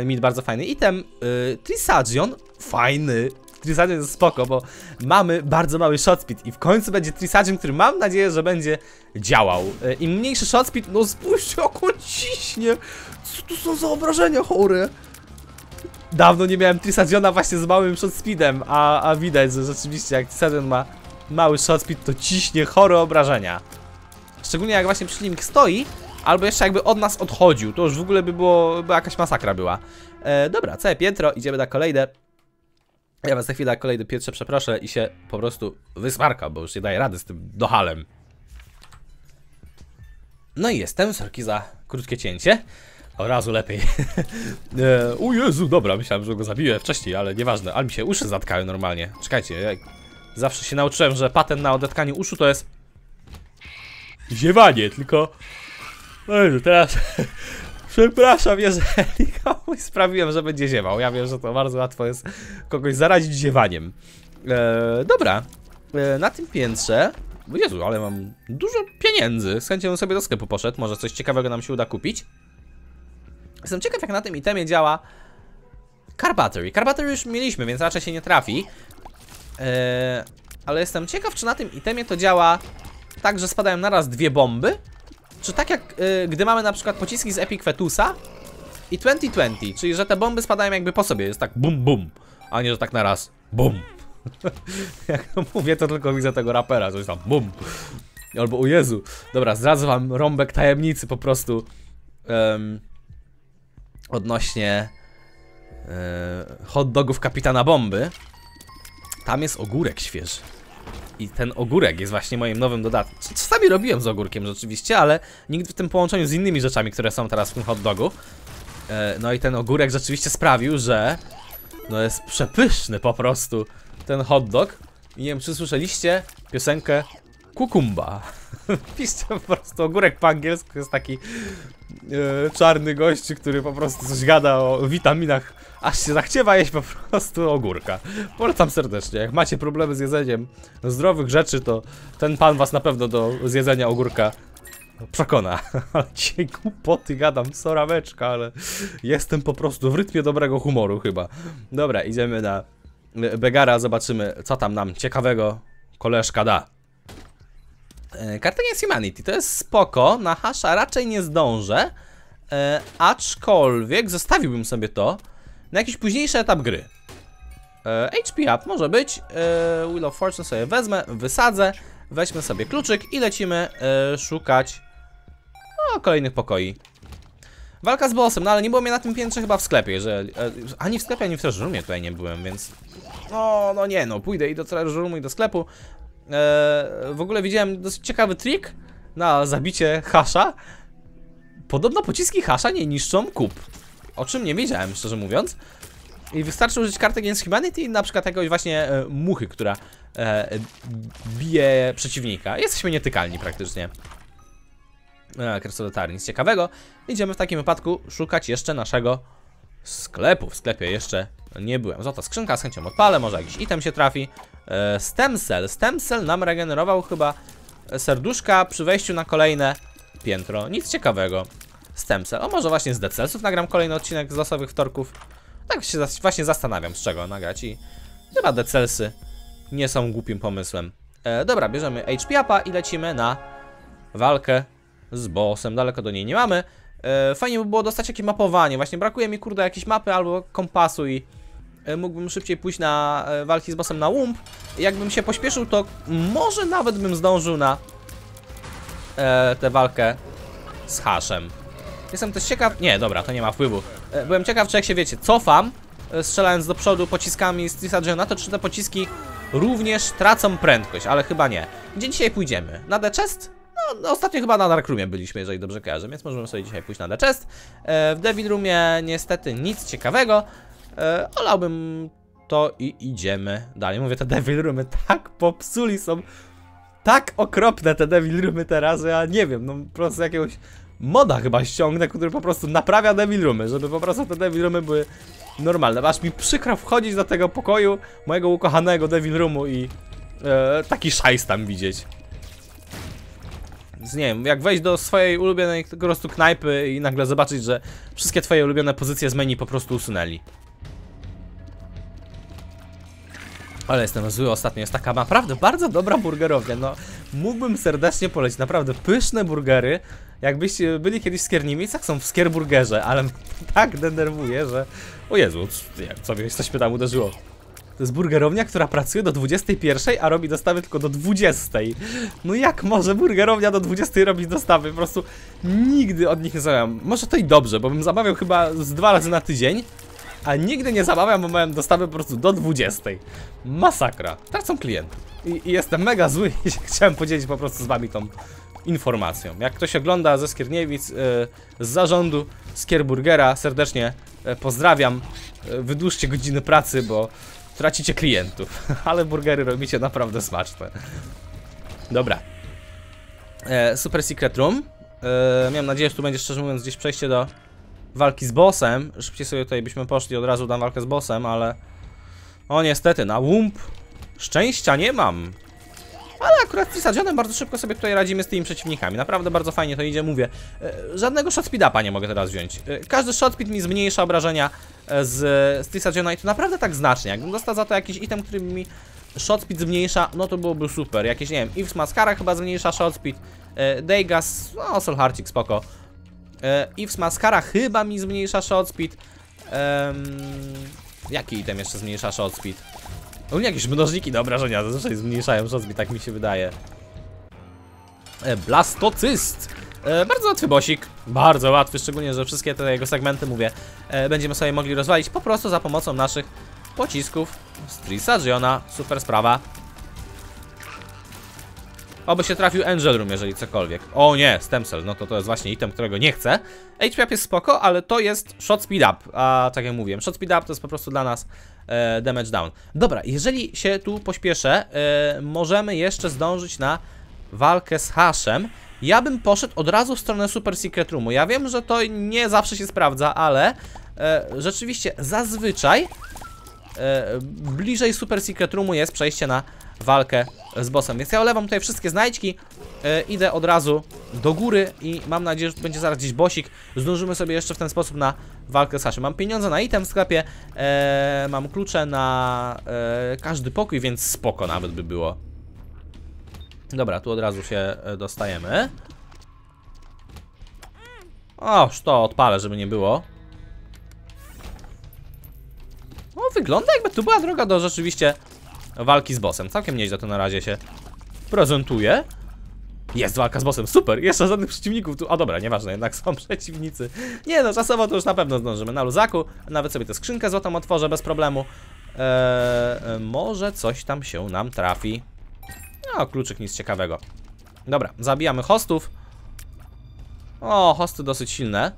E, mit bardzo fajny item. E, Trisagion, fajny. Trisagion jest spoko, bo mamy bardzo mały shot speed i w końcu będzie Trisagion, który mam nadzieję, że będzie działał. Im mniejszy shot speed, no spójrzcie, jak on ciśnie. Co tu są za obrażenia chore? Dawno nie miałem Trisagiona właśnie z małym shot speedem, a, a widać, że rzeczywiście jak Trisagion ma mały shot speed, to ciśnie chore obrażenia. Szczególnie jak właśnie przy nim stoi, albo jeszcze jakby od nas odchodził, to już w ogóle by było, by jakaś masakra była. E, dobra, całe piętro, idziemy na kolejne. Ja was za chwilę kolejny piętrze przeproszę i się po prostu wysmarkam, bo już nie daję rady z tym dochalem. No i jestem, sorki za krótkie cięcie. Od razu lepiej. eee, o Jezu, dobra, myślałem, że go zabiłem wcześniej, ale nieważne. Ale mi się uszy zatkały normalnie. Czekajcie, ja zawsze się nauczyłem, że patent na odetkanie uszu to jest... ziewanie, tylko... No Jezu, teraz... Przepraszam, jeżeli komuś sprawiłem, że będzie ziewał. Ja wiem, że to bardzo łatwo jest kogoś zarazić ziewaniem. Eee, dobra, eee, na tym piętrze... Jezu, ale mam dużo pieniędzy. Z chęcią bym sobie do sklepu poszedł. Może coś ciekawego nam się uda kupić. Jestem ciekaw, jak na tym itemie działa Car Battery. Car Battery już mieliśmy, więc raczej się nie trafi. Eee, ale jestem ciekaw, czy na tym itemie to działa tak, że spadają naraz dwie bomby. Czy tak jak y, gdy mamy na przykład pociski z Epic Fetusa i dwa tysiące dwadzieścia, czyli że te bomby spadają jakby po sobie, jest tak bum bum, a nie że tak na raz bum. Jak mówię, to tylko widzę tego rapera, coś tam bum. Albo o Jezu. Dobra, zdradzę wam rąbek tajemnicy po prostu. Um, odnośnie um, hot dogów kapitana bomby. Tam jest ogórek świeży. I ten ogórek jest właśnie moim nowym dodatkiem. Czasami robiłem z ogórkiem rzeczywiście, ale nigdy w tym połączeniu z innymi rzeczami, które są teraz w tym hot dogu. No i ten ogórek rzeczywiście sprawił, że no jest przepyszny po prostu ten hot dog. I nie wiem, czy słyszeliście piosenkę Kukumba. Piszcie po prostu ogórek po angielsku. Jest taki e, czarny gość, który po prostu coś gada o witaminach. Aż się zachciewa jeść po prostu ogórka. Polecam serdecznie. Jak macie problemy z jedzeniem zdrowych rzeczy, to ten pan was na pewno do zjedzenia ogórka przekona. Ale dzisiaj głupoty gadam, sorameczka, ale jestem po prostu w rytmie dobrego humoru chyba. Dobra, idziemy na Begara, zobaczymy, co tam nam ciekawego koleżka da. Karta nie jest Humanity, to jest spoko, na hasza raczej nie zdążę, aczkolwiek zostawiłbym sobie to na jakiś późniejszy etap gry. H P up może być, Wheel of Fortune sobie wezmę, wysadzę, weźmy sobie kluczyk i lecimy szukać no, kolejnych pokoi. Walka z bossem, no ale nie było mnie na tym piętrze chyba w sklepie, że ani w sklepie, ani w treasure roomie tutaj nie byłem, więc no, no nie no, pójdę i do treasure roomu, i do sklepu. Eee, w ogóle widziałem dosyć ciekawy trik na zabicie hasza. Podobno pociski hasza nie niszczą kup, o czym nie wiedziałem, szczerze mówiąc. I wystarczy użyć karty Against Humanity, na przykład jakiegoś właśnie e, muchy, która e, bije przeciwnika. Jesteśmy nietykalni praktycznie. e, Kresodotar, nic ciekawego. Idziemy w takim wypadku szukać jeszcze naszego sklepu. W sklepie jeszcze nie byłem. Złota skrzynka, z chęcią odpalę, może jakiś item się trafi. e, Stem Cell, Stem Cell nam regenerował chyba serduszka przy wejściu na kolejne piętro. Nic ciekawego. Stem Cell, o może właśnie z Dead Cellsów nagram kolejny odcinek z losowych wtorków. Tak się właśnie zastanawiam, z czego nagrać i chyba Dead Cellsy nie są głupim pomysłem. e, Dobra, bierzemy H P upa i lecimy na walkę z bossem, daleko do niej nie mamy. e, Fajnie by było dostać jakieś mapowanie, właśnie brakuje mi kurde jakiejś mapy albo kompasu i e, mógłbym szybciej pójść na e, walki z bossem na łump. Jakbym się pośpieszył, to może nawet bym zdążył na e, tę walkę z haszem. Jestem też ciekaw... Nie, dobra, to nie ma wpływu. Byłem ciekaw, czy jak się, wiecie, cofam, strzelając do przodu pociskami z Trisagiona, to czy te pociski również tracą prędkość, ale chyba nie. Gdzie dzisiaj pójdziemy? Na The Chest? No, no ostatnio chyba na Dark Roomie byliśmy, jeżeli dobrze kojarzę, więc możemy sobie dzisiaj pójść na The Chest. W Devil Roomie niestety nic ciekawego. Olałbym to i idziemy dalej. Mówię, te Devil Roomy tak popsuli są, tak okropne te Devil Roomy teraz, że ja nie wiem, no po prostu jakiegoś... moda chyba ściągnę, który po prostu naprawia Devil Roomy, żeby po prostu te Devil Roomy były normalne. Aż mi przykro wchodzić do tego pokoju mojego ukochanego Devil Roomu i e, taki szajs tam widzieć. Więc nie wiem, jak wejść do swojej ulubionej po prostu knajpy i nagle zobaczyć, że wszystkie twoje ulubione pozycje z menu po prostu usunęli. Ale jestem zły ostatnio, jest taka naprawdę bardzo dobra burgerownia, no mógłbym serdecznie polecić, naprawdę pyszne burgery. Jakbyście byli kiedyś w Skierniewicach, są w Skierburgerze, ale tak denerwuje, że... O Jezu, co mnie coś tam uderzyło. To jest burgerownia, która pracuje do dwudziestej pierwszej, a robi dostawy tylko do dwudziestej. No jak może burgerownia do dwudziestej robić dostawy? Po prostu nigdy od nich nie zamawiam. Może to i dobrze, bo bym zamawiał chyba z dwa razy na tydzień, a nigdy nie zamawiam, bo miałem dostawy po prostu do dwudziestej. Masakra. Tracą klient. I, i jestem mega zły i chciałem podzielić po prostu z wami tą informacją. Jak ktoś ogląda ze Skierniewic, yy, z zarządu Skierburgera, serdecznie yy, pozdrawiam. Yy, wydłużcie godziny pracy, bo tracicie klientów. Ale burgery robicie naprawdę smaczne. Dobra. Yy, Super Secret Room. Yy, miałem nadzieję, że tu będzie, szczerze mówiąc, gdzieś przejście do walki z bossem. Szybciej sobie tutaj byśmy poszli od razu na walkę z bossem, ale... O niestety, na łump szczęścia nie mam. Ale akurat z Trisagionem bardzo szybko sobie tutaj radzimy z tymi przeciwnikami. Naprawdę bardzo fajnie to idzie, mówię. Żadnego shot speed-upa nie mogę teraz wziąć. Każdy shot speed mi zmniejsza obrażenia z, z Trisagiona i to naprawdę tak znacznie. Jakbym dostał za to jakiś item, który mi shot speed zmniejsza, no to byłoby super. Jakieś, nie wiem, Yves Mascara chyba zmniejsza shot speed. Daygas, no Sol Harcik, spoko. Yves Mascara chyba mi zmniejsza shot speed. Um, jaki item jeszcze zmniejsza shot speed? U mnie jakieś mnożniki do obrażenia zazwyczaj zmniejszają szosby, tak mi się wydaje. E, blastocyst! E, bardzo łatwy bosik, bardzo łatwy, szczególnie, że wszystkie te jego segmenty, mówię, e, będziemy sobie mogli rozwalić po prostu za pomocą naszych pocisków z Trisagiona. Super sprawa. Oby się trafił Angel Room, jeżeli cokolwiek. O nie, Stemcel, no to to jest właśnie item, którego nie chcę. H P up jest spoko, ale to jest Shot Speed Up, a tak jak mówiłem, Shot Speed Up to jest po prostu dla nas e, Damage Down. Dobra, jeżeli się tu pośpieszę, e, możemy jeszcze zdążyć na walkę z Haszem. Ja bym poszedł od razu w stronę Super Secret Roomu. Ja wiem, że to nie zawsze się sprawdza, ale e, rzeczywiście zazwyczaj e, bliżej Super Secret Roomu jest przejście na walkę z bossem. Więc ja olewam tutaj wszystkie znajdźki, e, idę od razu do góry i mam nadzieję, że będzie zaraz gdzieś bosik. Zdążymy sobie jeszcze w ten sposób na walkę z Haszem. Mam pieniądze na item w sklepie, e, mam klucze na e, każdy pokój, więc spoko nawet by było. Dobra, tu od razu się dostajemy. O, to odpalę, żeby nie było. O, wygląda jakby tu była droga do rzeczywiście walki z bossem. Całkiem nieźle to na razie się prezentuje. Jest walka z bossem, super, jeszcze żadnych przeciwników tu. O dobra, nieważne, jednak są przeciwnicy. Nie no, czasowo to już na pewno zdążymy. Na luzaku, nawet sobie tę skrzynkę złotą otworzę bez problemu. Eee, może coś tam się nam trafi. No, kluczyk, nic ciekawego. Dobra, zabijamy hostów. O, hosty dosyć silne.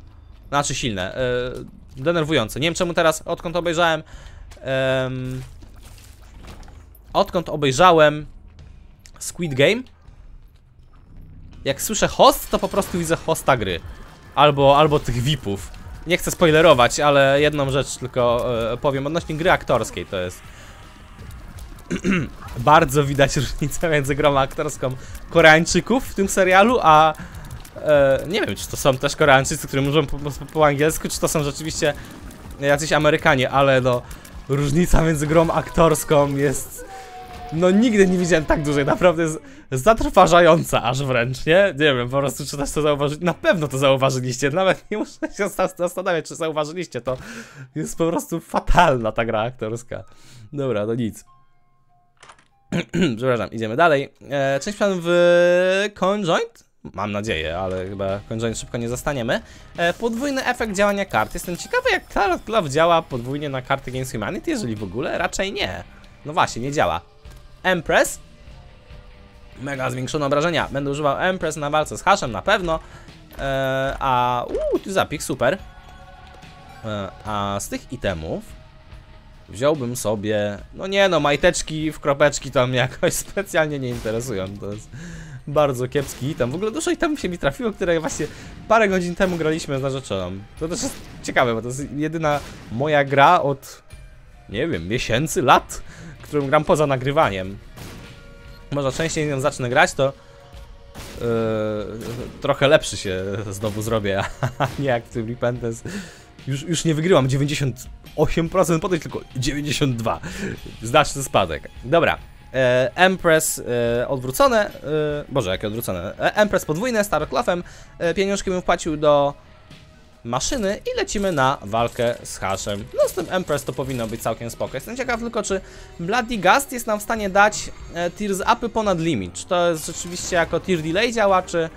Znaczy silne, yy, denerwujące. Nie wiem czemu teraz, odkąd obejrzałem yy, Odkąd obejrzałem Squid Game, jak słyszę host, to po prostu widzę hosta gry. Albo, albo tych V I P ów. Nie chcę spoilerować, ale jedną rzecz tylko yy, powiem odnośnie gry aktorskiej. To jest bardzo widać różnicę między grą aktorską Koreańczyków w tym serialu, a e, nie wiem, czy to są też Koreańczycy, którzy mówią po, po, po angielsku, czy to są rzeczywiście jacyś Amerykanie, ale no różnica między grą aktorską jest, no nigdy nie widziałem tak dużej, naprawdę jest zatrważająca aż wręcz, nie? Nie wiem, po prostu czy też to zauważyliście, na pewno to zauważyliście, nawet nie muszę się zastanawiać, czy zauważyliście, to jest po prostu fatalna ta gra aktorska. Dobra, no nic. Przepraszam, idziemy dalej. E, część plan w Conjoint? Mam nadzieję, ale chyba Conjoint szybko nie zastaniemy. E, podwójny efekt działania kart. Jestem ciekawy, jak Cloud Cloud działa podwójnie na karty Games Humanity, jeżeli w ogóle? Raczej nie. No właśnie, nie działa. Empress. Mega zwiększone obrażenia. Będę używał Empress na walce z Haszem na pewno. E, a... Uuu, tu zapik, super. E, a z tych itemów wziąłbym sobie, no nie no, majteczki w kropeczki to mnie jakoś specjalnie nie interesują, to jest bardzo kiepski item. W ogóle dużo itemów się mi trafiło, które właśnie parę godzin temu graliśmy z narzeczoną. To też jest ciekawe, bo to jest jedyna moja gra od, nie wiem, miesięcy, lat, którą gram poza nagrywaniem. Może częściej nią zacznę grać, to yy, trochę lepszy się znowu zrobię, a nie jak w tym Repentance. Już, już nie wygryłam dziewięćdziesiąt osiem procent, podejść tylko dziewięćdziesiąt dwa procent. Znaczny spadek. Dobra. E, Empress e, odwrócone. E, Boże, jakie odwrócone. E, Empress podwójne, Starclothem. E, pieniążki bym wpłacił do maszyny i lecimy na walkę z Haszem. No z tym Empress to powinno być całkiem spoko. Jestem ciekaw tylko, czy Bloody Ghast jest nam w stanie dać e, Tears Upy ponad limit. Czy to jest rzeczywiście jako Tear Delay działa, czy...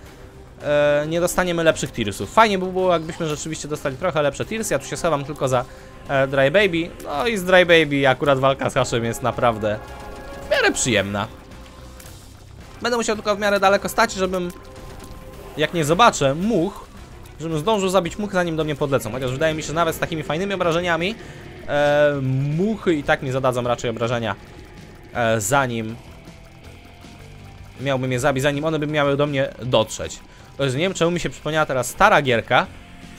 Yy, nie dostaniemy lepszych tearsów. Fajnie by było, jakbyśmy rzeczywiście dostali trochę lepsze tears. Ja tu się schowam tylko za e, Dry Baby. No i z Dry Baby akurat walka z Haszem jest naprawdę w miarę przyjemna. Będę musiał tylko w miarę daleko stać, żebym, jak nie zobaczę much, żebym zdążył zabić much, zanim do mnie podlecą. Chociaż wydaje mi się, że nawet z takimi fajnymi obrażeniami e, muchy i tak mi zadadzą raczej obrażenia, e, zanim miałbym je zabić, zanim one by miały do mnie dotrzeć. Nie wiem, czemu mi się przypomniała teraz stara gierka,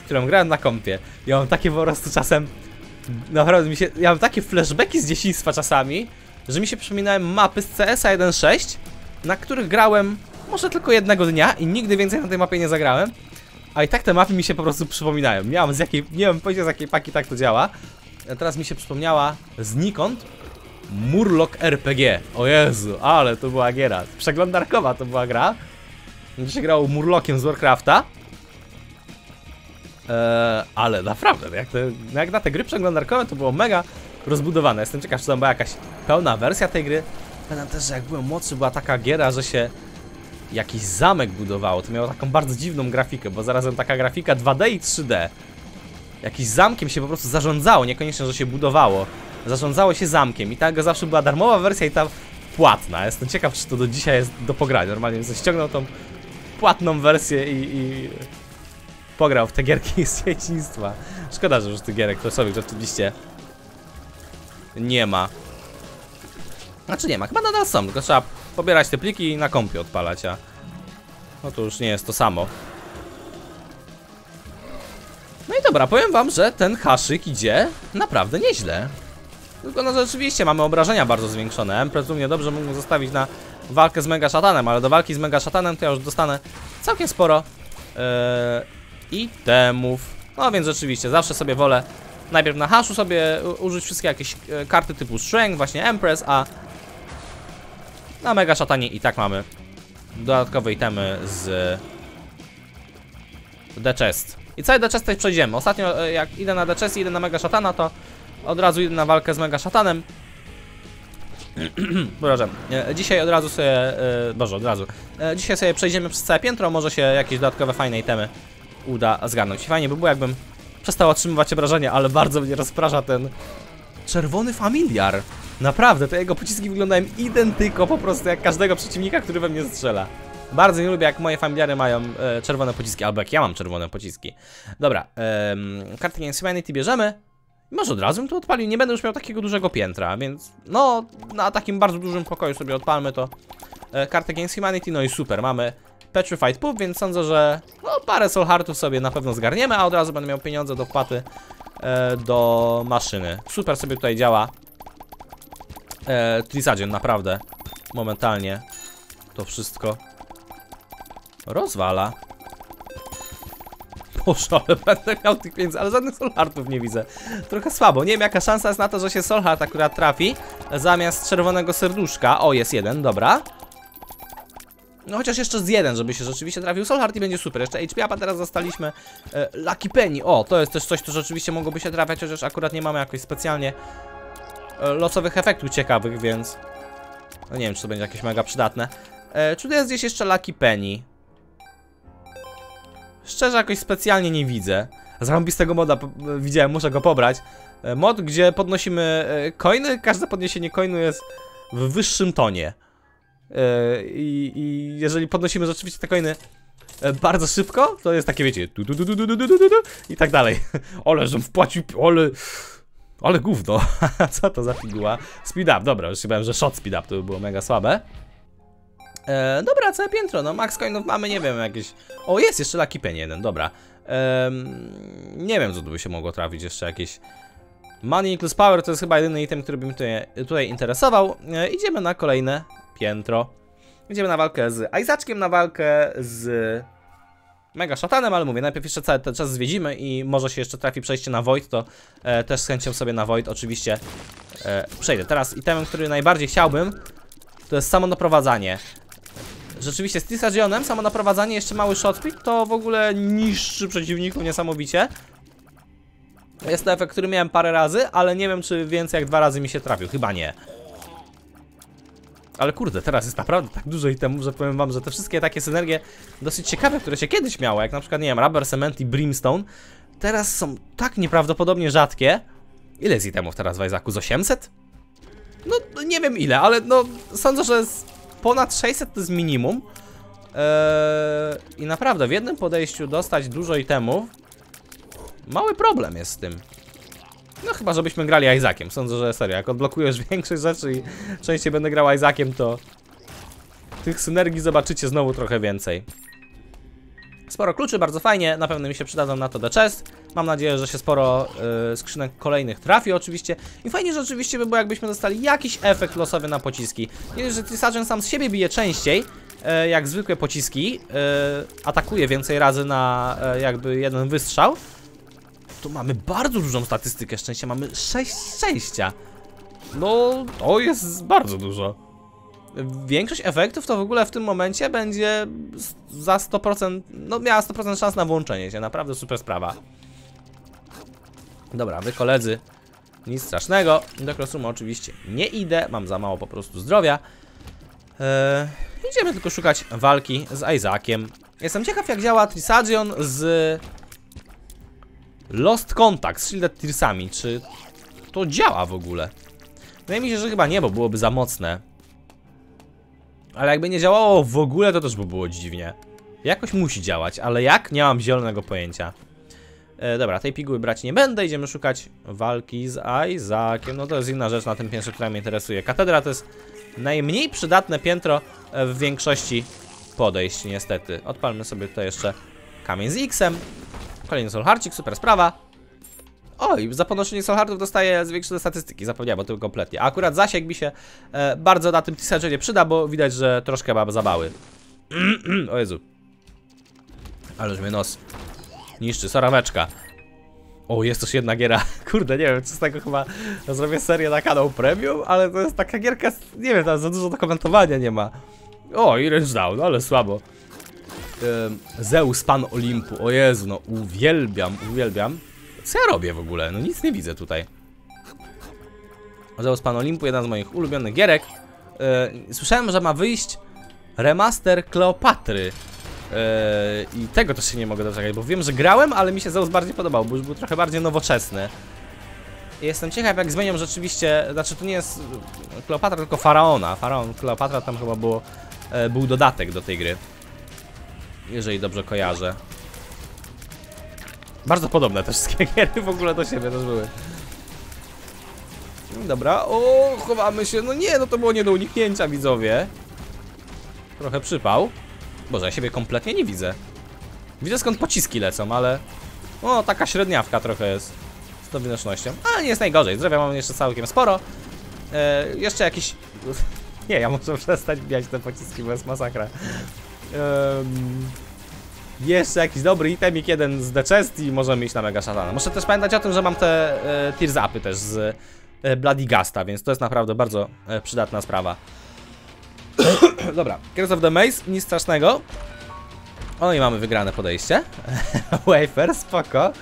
w którą grałem na kompie. Ja mam takie po prostu czasem, naprawdę mi się, ja mam takie flashbacki z dzieciństwa czasami, że mi się przypominałem mapy z C S a jeden sześć, na których grałem może tylko jednego dnia i nigdy więcej na tej mapie nie zagrałem. A i tak te mapy mi się po prostu przypominają. Miałem z jakiej, nie wiem pojęcia z jakiej paki tak to działa. A teraz mi się przypomniała znikąd Murloc R P G. O Jezu, ale to była giera. Przeglądarkowa to była gra. Dzisiaj grał Murlokiem z Warcrafta, eee, ale naprawdę, jak, te, jak na te gry przeglądarkowe to było mega rozbudowane. Jestem ciekaw, czy tam była jakaś pełna wersja tej gry. Pamiętam też, że jak byłem młodszy, była taka giera, że się jakiś zamek budowało. To miało taką bardzo dziwną grafikę, bo zarazem taka grafika dwa D i trzy D. Jakiś zamkiem się po prostu zarządzało, niekoniecznie, że się budowało. Zarządzało się zamkiem i tak zawsze była darmowa wersja i ta płatna. Jestem ciekaw, czy to do dzisiaj jest do pogrania. Normalnie bym ściągnął tą płatną wersję i, i pograł w te gierki z dzieciństwa. Szkoda, że już tych gierek pluszowych rzeczywiście nie ma. Znaczy nie ma, chyba nadal są, tylko trzeba pobierać te pliki i na kompie odpalać, a no to już nie jest to samo. No i dobra, powiem wam, że ten haszyk idzie naprawdę nieźle. Tylko no rzeczywiście mamy obrażenia bardzo zwiększone. Empress mnie dobrze mógł zostawić na walkę z Mega Satanem, ale do walki z Mega Satanem to ja już dostanę całkiem sporo yy, itemów. No więc rzeczywiście, zawsze sobie wolę najpierw na haszu sobie użyć wszystkie jakieś karty typu Strength, właśnie Empress, a na Mega Szatanie i tak mamy dodatkowe itemy z The Chest. I cały The Chest tutaj przejdziemy. Ostatnio jak idę na The Chest i idę na Mega Szatana, to od razu idę na walkę z Mega Szatanem. Przepraszam. Dzisiaj od razu sobie... Boże, od razu. Dzisiaj sobie przejdziemy przez całe piętro, może się jakieś dodatkowe fajne itemy uda zgarnąć. Fajnie by było, jakbym przestał otrzymywać obrażenia, ale bardzo mnie rozprasza ten czerwony familiar. Naprawdę, te jego pociski wyglądają identyko po prostu jak każdego przeciwnika, który we mnie strzela. Bardzo nie lubię, jak moje familiary mają e, czerwone pociski, albo jak ja mam czerwone pociski. Dobra, e, karty Against Humanity bierzemy. Może od razu bym to odpalił, nie będę już miał takiego dużego piętra, więc no, na takim bardzo dużym pokoju sobie odpalmy to e, karty Against Humanity, no i super, mamy Petrified Poop, więc sądzę, że no, parę Soul Heartów sobie na pewno zgarniemy, a od razu będę miał pieniądze do wpłaty e, do maszyny. Super sobie tutaj działa e, Trisagion, naprawdę momentalnie to wszystko rozwala. Boże, ale będę miał tych pieniędzy, ale żadnych Soul Heartów nie widzę. Trochę słabo, nie wiem jaka szansa jest na to, że się Soul Heart akurat trafi zamiast czerwonego serduszka. O, jest jeden, dobra. No chociaż jeszcze z jeden, żeby się rzeczywiście trafił Soul Heart i będzie super. Jeszcze H P up, a teraz dostaliśmy e, Lucky Penny. O, to jest też coś, co rzeczywiście mogłoby się trafiać, chociaż akurat nie mamy jakoś specjalnie e, losowych efektów ciekawych, więc no nie wiem, czy to będzie jakieś mega przydatne. E, czy tu jest gdzieś jeszcze Lucky Penny? Szczerze jakoś specjalnie nie widzę. Zarąbistego moda widziałem, muszę go pobrać. E, mod, gdzie podnosimy e, coiny, każde podniesienie coinu jest w wyższym tonie. I, I jeżeli podnosimy rzeczywiście te coiny bardzo szybko, to jest takie, wiecie, tu, tu, tu, tu, tu, tu, tu, tu, i tak dalej. Ole, żem wpłacił, ole, ale gówno. Co to za figuła? Speed up, dobra, już się bałem, że shot speed up to by było mega słabe. E, dobra, całe piętro, no max coinów mamy, nie wiem, jakieś... O, jest jeszcze Lucky Penny jeden, dobra. E, nie wiem, co tu by się mogło trafić, jeszcze jakieś... Money plus power to jest chyba jedyny item, który by mnie tutaj, tutaj interesował. E, idziemy na kolejne piętro. Idziemy na walkę z Isaaciem, na walkę z Mega Szatanem, ale mówię, najpierw jeszcze cały ten czas zwiedzimy i może się jeszcze trafi przejście na Void, to e, też z chęcią sobie na Void oczywiście e, przejdę. Teraz itemem, który najbardziej chciałbym, to jest samonaprowadzanie. Rzeczywiście z Tisagionem samonaprowadzanie, jeszcze mały shotpick, to w ogóle niszczy przeciwników niesamowicie. Jest to efekt, który miałem parę razy, ale nie wiem, czy więcej jak dwa razy mi się trafił, chyba nie. Ale kurde, teraz jest naprawdę tak dużo itemów, że powiem wam, że te wszystkie takie synergie dosyć ciekawe, które się kiedyś miało, jak na przykład, nie wiem, Rubber Cement i Brimstone, teraz są tak nieprawdopodobnie rzadkie. Ile jest itemów teraz w Izaku? Z osiemset? No, nie wiem ile, ale no, sądzę, że z ponad sześćset to jest minimum. Eee, I naprawdę, w jednym podejściu dostać dużo itemów, mały problem jest z tym. No chyba, żebyśmy grali Isaaciem. Sądzę, że serio, jak odblokujesz większość rzeczy i częściej będę grał Isaaciem, to tych synergii zobaczycie znowu trochę więcej. Sporo kluczy, bardzo fajnie, na pewno mi się przydadzą na to The Chest. Mam nadzieję, że się sporo yy, skrzynek kolejnych trafi oczywiście. I fajnie rzeczywiście by było, jakbyśmy dostali jakiś efekt losowy na pociski. Nie, że Trisagion sam z siebie bije częściej, yy, jak zwykłe pociski, yy, atakuje więcej razy na yy, jakby jeden wystrzał. Tu mamy bardzo dużą statystykę szczęścia, mamy sześć szczęścia. No, to jest bardzo dużo. Większość efektów to w ogóle w tym momencie będzie za sto procent, no miała sto procent szans na włączenie się, naprawdę super sprawa. Dobra, wy koledzy Nic strasznego. Do Crossrooma oczywiście nie idę. Mam za mało po prostu zdrowia. Eee, idziemy tylko szukać walki z Isaaciem. Jestem ciekaw, jak działa Trisagion z Lost Contact, z Shielded Tearsami. Czy to działa w ogóle? Wydaje mi się, że chyba nie, bo byłoby za mocne. Ale jakby nie działało w ogóle, to też by było dziwnie. Jakoś musi działać, ale jak? Nie mam zielonego pojęcia. E, dobra, tej piguły brać nie będę. Idziemy szukać walki z Isaaciem. No to jest inna rzecz na tym piętrze, która mnie interesuje. Katedra to jest najmniej przydatne piętro w większości podejść, niestety. Odpalmy sobie tutaj jeszcze kamień z X-em. Kolejny solharcik, super sprawa. Oj, za ponoszenie solhardów dostaję zwiększone statystyki, zapomniałem o tym kompletnie. A akurat zasięg mi się e, bardzo na tym Trisagionie przyda, bo widać, że troszkę mam za mały. O Jezu. Ależ mnie nos niszczy, sorameczka. O, jest też jedna giera. Kurde, nie wiem, co z tego, chyba zrobię serię na kanał premium, ale to jest taka gierka, nie wiem, tam za dużo do komentowania nie ma. O, i range down, ale słabo. E, Zeus Pan Olimpu, o Jezu, no uwielbiam, uwielbiam. Co ja robię w ogóle? No nic nie widzę tutaj. Zeus Pan Olimpu, jedna z moich ulubionych gierek. Yy, słyszałem, że ma wyjść remaster Kleopatry. Yy, I tego też się nie mogę doczekać, bo wiem, że grałem, ale mi się Zeus bardziej podobał, bo już był trochę bardziej nowoczesny. I jestem ciekaw, jak zmienią rzeczywiście... Znaczy, to nie jest Kleopatra, tylko Faraona. Faraon Kleopatra tam chyba było, yy, był dodatek do tej gry. Jeżeli dobrze kojarzę. Bardzo podobne te wszystkie giery w ogóle do siebie też były. Dobra, o, chowamy się. No nie, no to było nie do uniknięcia, widzowie. Trochę przypał. Boże, ja siebie kompletnie nie widzę. Widzę, skąd pociski lecą, ale... O, taka średniawka trochę jest z tą widocznością. Ale nie jest najgorzej, zdrowia mam jeszcze całkiem sporo. e, Jeszcze jakiś... Nie, ja muszę przestać bijać te pociski, bo jest masakra. Ehm... Jeszcze jakiś dobry itemik, jeden z The Chest i możemy iść na Mega Satana. Muszę też pamiętać o tym, że mam te e, Tears Upy też z e, Bloody Ghasta, więc to jest naprawdę bardzo e, przydatna sprawa. Dobra, Curse of the Maze, nic strasznego. O, i mamy wygrane podejście. Wafer, spoko.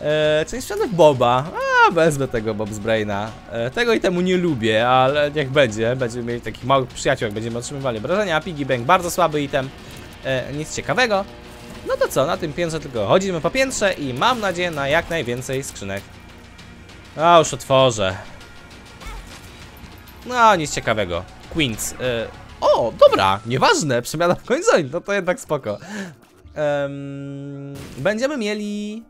e, Część sprzętów Boba. A, wezmę tego Bob z Braina. e, Tego itemu nie lubię, ale niech będzie. Będziemy mieli takich małych przyjaciół, jak będziemy otrzymywali obrażenia. Piggy Bank, bardzo słaby item. e, Nic ciekawego. No to co, na tym piętrze tylko chodzimy po piętrze i mam nadzieję na jak najwięcej skrzynek. A, już otworzę. No, nic ciekawego. Queens. Yy. O, dobra, nieważne, przemiana w Conjoint, no to jednak spoko. Um, będziemy mieli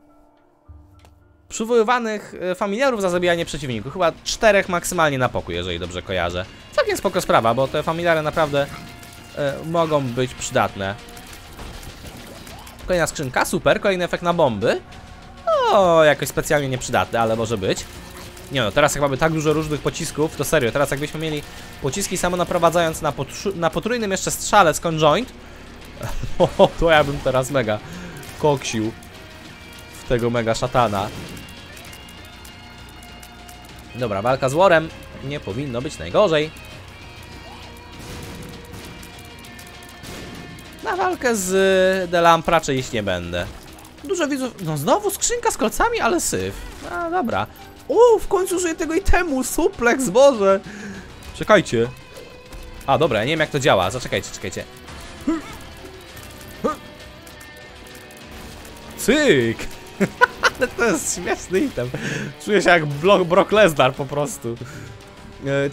przywoływanych familiarów za zabijanie przeciwników. Chyba czterech maksymalnie na pokój, jeżeli dobrze kojarzę. Całkiem spoko sprawa, bo te familiary naprawdę yy, mogą być przydatne. Kolejna skrzynka, super, kolejny efekt na bomby. O, jakoś specjalnie nieprzydatny, ale może być. Nie no, teraz jak mamy tak dużo różnych pocisków, to serio, teraz jakbyśmy mieli pociski samonaprowadzając na, na potrójnym jeszcze strzale z Conjoint, to ja bym teraz mega koksił w tego Mega Satana. Dobra, walka z Warem nie powinno być najgorzej. Na walkę z The Lamp raczej iść nie będę. Dużo widzów... No znowu skrzynka z kolcami, ale syf. A, dobra. O, w końcu użyję tego itemu. Suplex, Boże. Czekajcie. A, dobra, ja nie wiem, jak to działa. Zaczekajcie, czekajcie. Cyk. Ale to jest śmieszny item. Czuję się jak Brock Lesnar po prostu.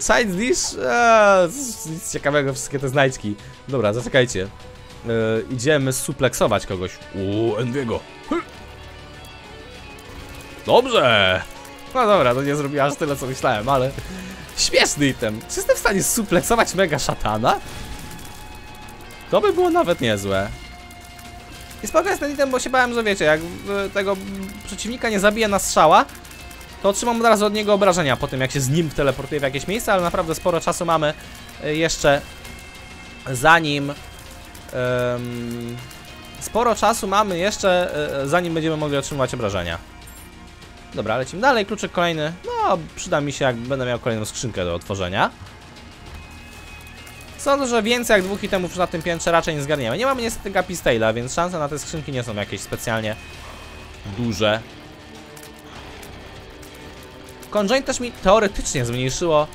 Child Dish? Eee, nic ciekawego, wszystkie te znajdźki. Dobra, zaczekajcie. Yy, idziemy supleksować kogoś. Uuu, Enviego. Dobrze. No dobra, to nie zrobiła aż tyle, co myślałem, ale śmieszny item. Czy jestem w stanie supleksować Mega Satana? To by było nawet niezłe. I spoko jest ten item, bo się bałem, że wiecie, jak tego przeciwnika nie zabije na strzała, to otrzymam od razu od niego obrażenia po tym, jak się z nim teleportuje w jakieś miejsce, ale naprawdę sporo czasu mamy jeszcze zanim... Um, sporo czasu mamy jeszcze, y, zanim będziemy mogli otrzymywać obrażenia. Dobra, lecimy dalej. Kluczyk kolejny. No, przyda mi się, jak będę miał kolejną skrzynkę do otworzenia. Sądzę, że więcej jak dwóch itemów na tym piętrze raczej nie zgarniemy. Nie mamy niestety Guppy Taila, więc szanse na te skrzynki nie są jakieś specjalnie duże. Conjoint też mi teoretycznie zmniejszyło.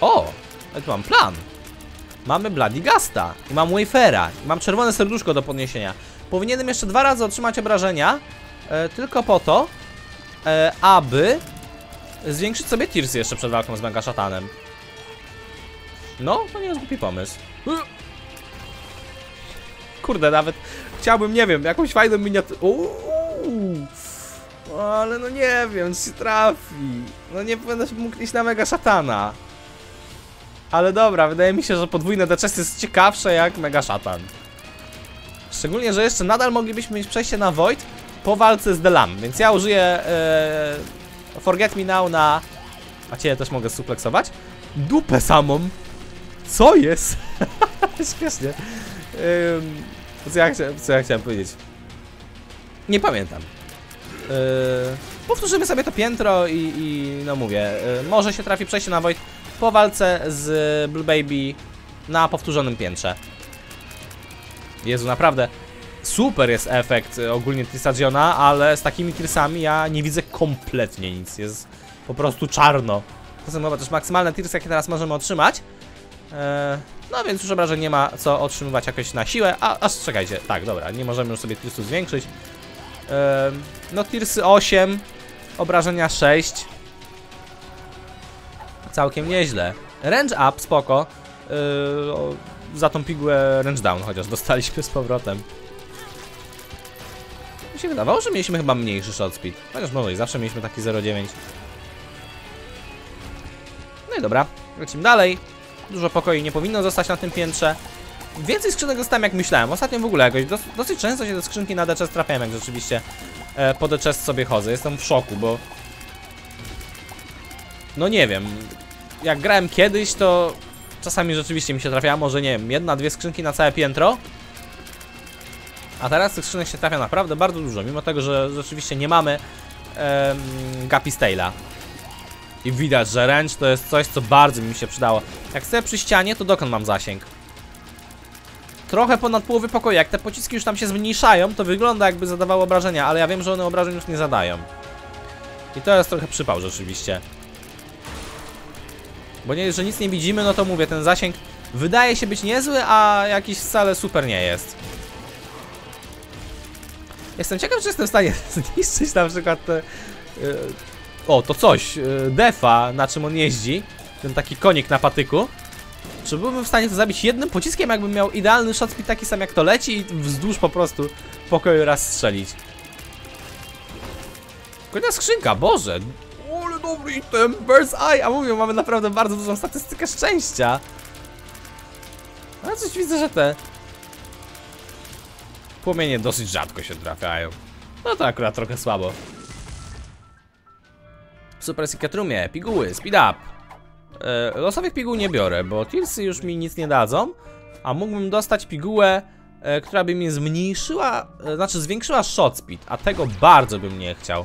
O! Ale tu mam plan. Mamy Bloody Ghasta i mam Wayfera i mam czerwone serduszko do podniesienia. Powinienem jeszcze dwa razy otrzymać obrażenia e, tylko po to, e, aby zwiększyć sobie tirsy jeszcze przed walką z Mega Satanem. No, to nie jest głupi pomysł. Kurde, nawet chciałbym, nie wiem, jakąś fajną miniaturę. Ale no nie wiem, czy trafi. No nie będę mógł iść na Mega Satana. Ale dobra, wydaje mi się, że podwójne D C S jest ciekawsze jak Mega Szatan. Szczególnie, że jeszcze nadal moglibyśmy mieć przejście na Void po walce z The Lamb, więc ja użyję yy, Forget Me Now na... A ciebie też mogę supleksować? Dupę samą! Co jest? Śmiesznie. Yy, co, ja chciałem, co ja chciałem powiedzieć? Nie pamiętam. Yy, powtórzymy sobie to piętro i, i no mówię, yy, może się trafi przejście na Void po walce z Blue Baby na powtórzonym piętrze. Jezu, naprawdę super jest efekt ogólnie Trisagiona, ale z takimi tirsami ja nie widzę kompletnie nic. Jest po prostu czarno. To są chyba też maksymalne tirsy, jakie teraz możemy otrzymać. Eee, no więc już obrażeń nie ma co otrzymywać jakoś na siłę. A, aż czekajcie, tak, dobra, nie możemy już sobie tirsów zwiększyć. Eee, no tirsy osiem, obrażenia sześć. Całkiem nieźle. Range up, spoko. Yy, o, za tą pigułę range down chociaż dostaliśmy z powrotem. Mi się wydawało, że mieliśmy chyba mniejszy shot speed. Chociaż może i zawsze mieliśmy taki zero przecinek dziewięć. No i dobra, lecimy dalej. Dużo pokoi nie powinno zostać na tym piętrze. Więcej skrzynek dostałem, jak myślałem. Ostatnio w ogóle jakoś dos dosyć często się do skrzynki na D C S trafiałem, jak rzeczywiście e, po D C S sobie chodzę. Jestem w szoku, bo... No nie wiem, jak grałem kiedyś, to czasami rzeczywiście mi się trafiała może, nie wiem, jedna, dwie skrzynki na całe piętro. A teraz tych skrzynek się trafia naprawdę bardzo dużo, mimo tego, że rzeczywiście nie mamy um, Guppy Stale'a. I widać, że range to jest coś, co bardzo mi się przydało. Jak stoję przy ścianie, to dokąd mam zasięg? Trochę ponad połowy pokoju. Jak te pociski już tam się zmniejszają, to wygląda, jakby zadawały obrażenia, ale ja wiem, że one obrażeń już nie zadają. I to jest trochę przypał rzeczywiście. Bo nie, że nic nie widzimy, no to mówię, ten zasięg wydaje się być niezły, a jakiś wcale super nie jest. Jestem ciekaw, czy jestem w stanie zniszczyć na przykład te, yy, o, to coś, yy, defa, na czym on jeździ. Ten taki konik na patyku. Czy byłbym w stanie to zabić jednym pociskiem, jakbym miał idealny shot speed taki sam jak to leci i wzdłuż po prostu pokoju raz strzelić. Kolejna skrzynka, Boże! Ale dobry item, Bird's Eye, a mówię, mamy naprawdę bardzo dużą statystykę szczęścia. Ale coś widzę, że te płomienie dosyć rzadko się trafiają. No to akurat trochę słabo. W Super Secretrumie, piguły, speed up. Yy, losowych piguł nie biorę, bo tirsy już mi nic nie dadzą. A mógłbym dostać pigułę, yy, która by mi zmniejszyła, yy, znaczy zwiększyła shot speed, a tego bardzo bym nie chciał.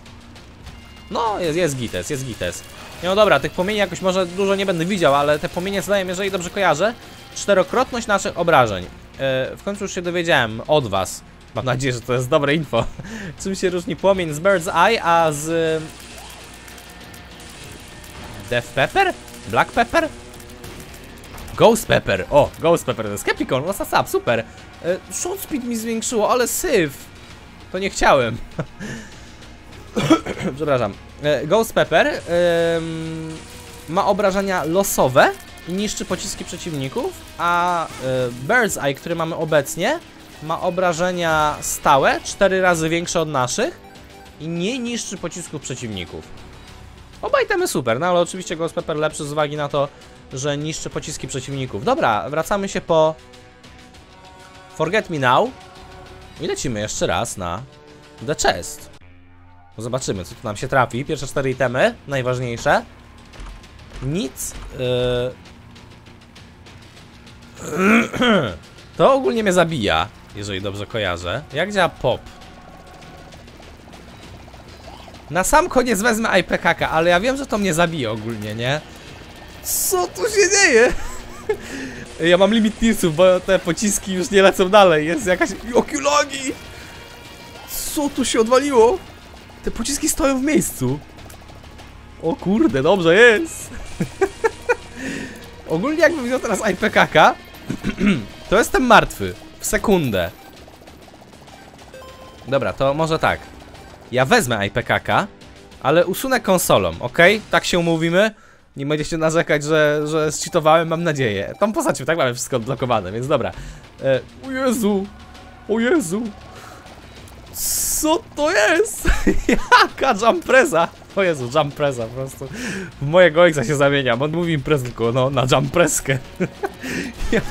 No, jest, jest gites, jest gites. No dobra, tych płomieni jakoś może dużo nie będę widział, ale te płomienie zdaje mi się, jeżeli dobrze kojarzę, czterokrotność naszych obrażeń. Yy, w końcu już się dowiedziałem od was. Mam nadzieję, że to jest dobre info. Czym się różni płomień z Bird's Eye, a z... Yy... Death Pepper? Black Pepper? Ghost Pepper! O, Ghost Pepper to jest Capricorn, Wasasap, super! Yy, shot speed mi zwiększyło, ale syf! To nie chciałem. Przepraszam. Ghost Pepper yy, ma obrażenia losowe i niszczy pociski przeciwników, a yy, Bird's Eye, który mamy obecnie, ma obrażenia stałe, cztery razy większe od naszych i nie niszczy pocisków przeciwników. Obaj temy super, no ale oczywiście Ghost Pepper lepszy z uwagi na to, że niszczy pociski przeciwników. Dobra, wracamy się po Forget Me Now i lecimy jeszcze raz na The Chest. Zobaczymy, co tu nam się trafi. Pierwsze cztery itemy, najważniejsze. Nic. Yy... To ogólnie mnie zabija, jeżeli dobrze kojarzę. Jak działa pop? Na sam koniec wezmę Ipecac, ale ja wiem, że to mnie zabije ogólnie, nie? Co tu się dzieje? Ja mam limit tirsów, bo te pociski już nie lecą dalej. Jest jakaś... Okulagi! Co tu się odwaliło? Te pociski stoją w miejscu. O kurde, dobrze jest. Ogólnie jakbym widział teraz Ipecaca, to jestem martwy. W sekundę. Dobra, to może tak. Ja wezmę Ipecaca, ale usunę konsolą, ok? Tak się umówimy. Nie będziecie narzekać, że, że zcheatowałem, mam nadzieję. Tam poza tym tak mamy wszystko odblokowane, więc dobra. E, o Jezu! O Jezu! Co to jest? Jaka jumpreza! O Jezu, jumpreza po prostu. W mojego ojca się zamieniam, on mówi imprez tylko, no, na jumpreskę.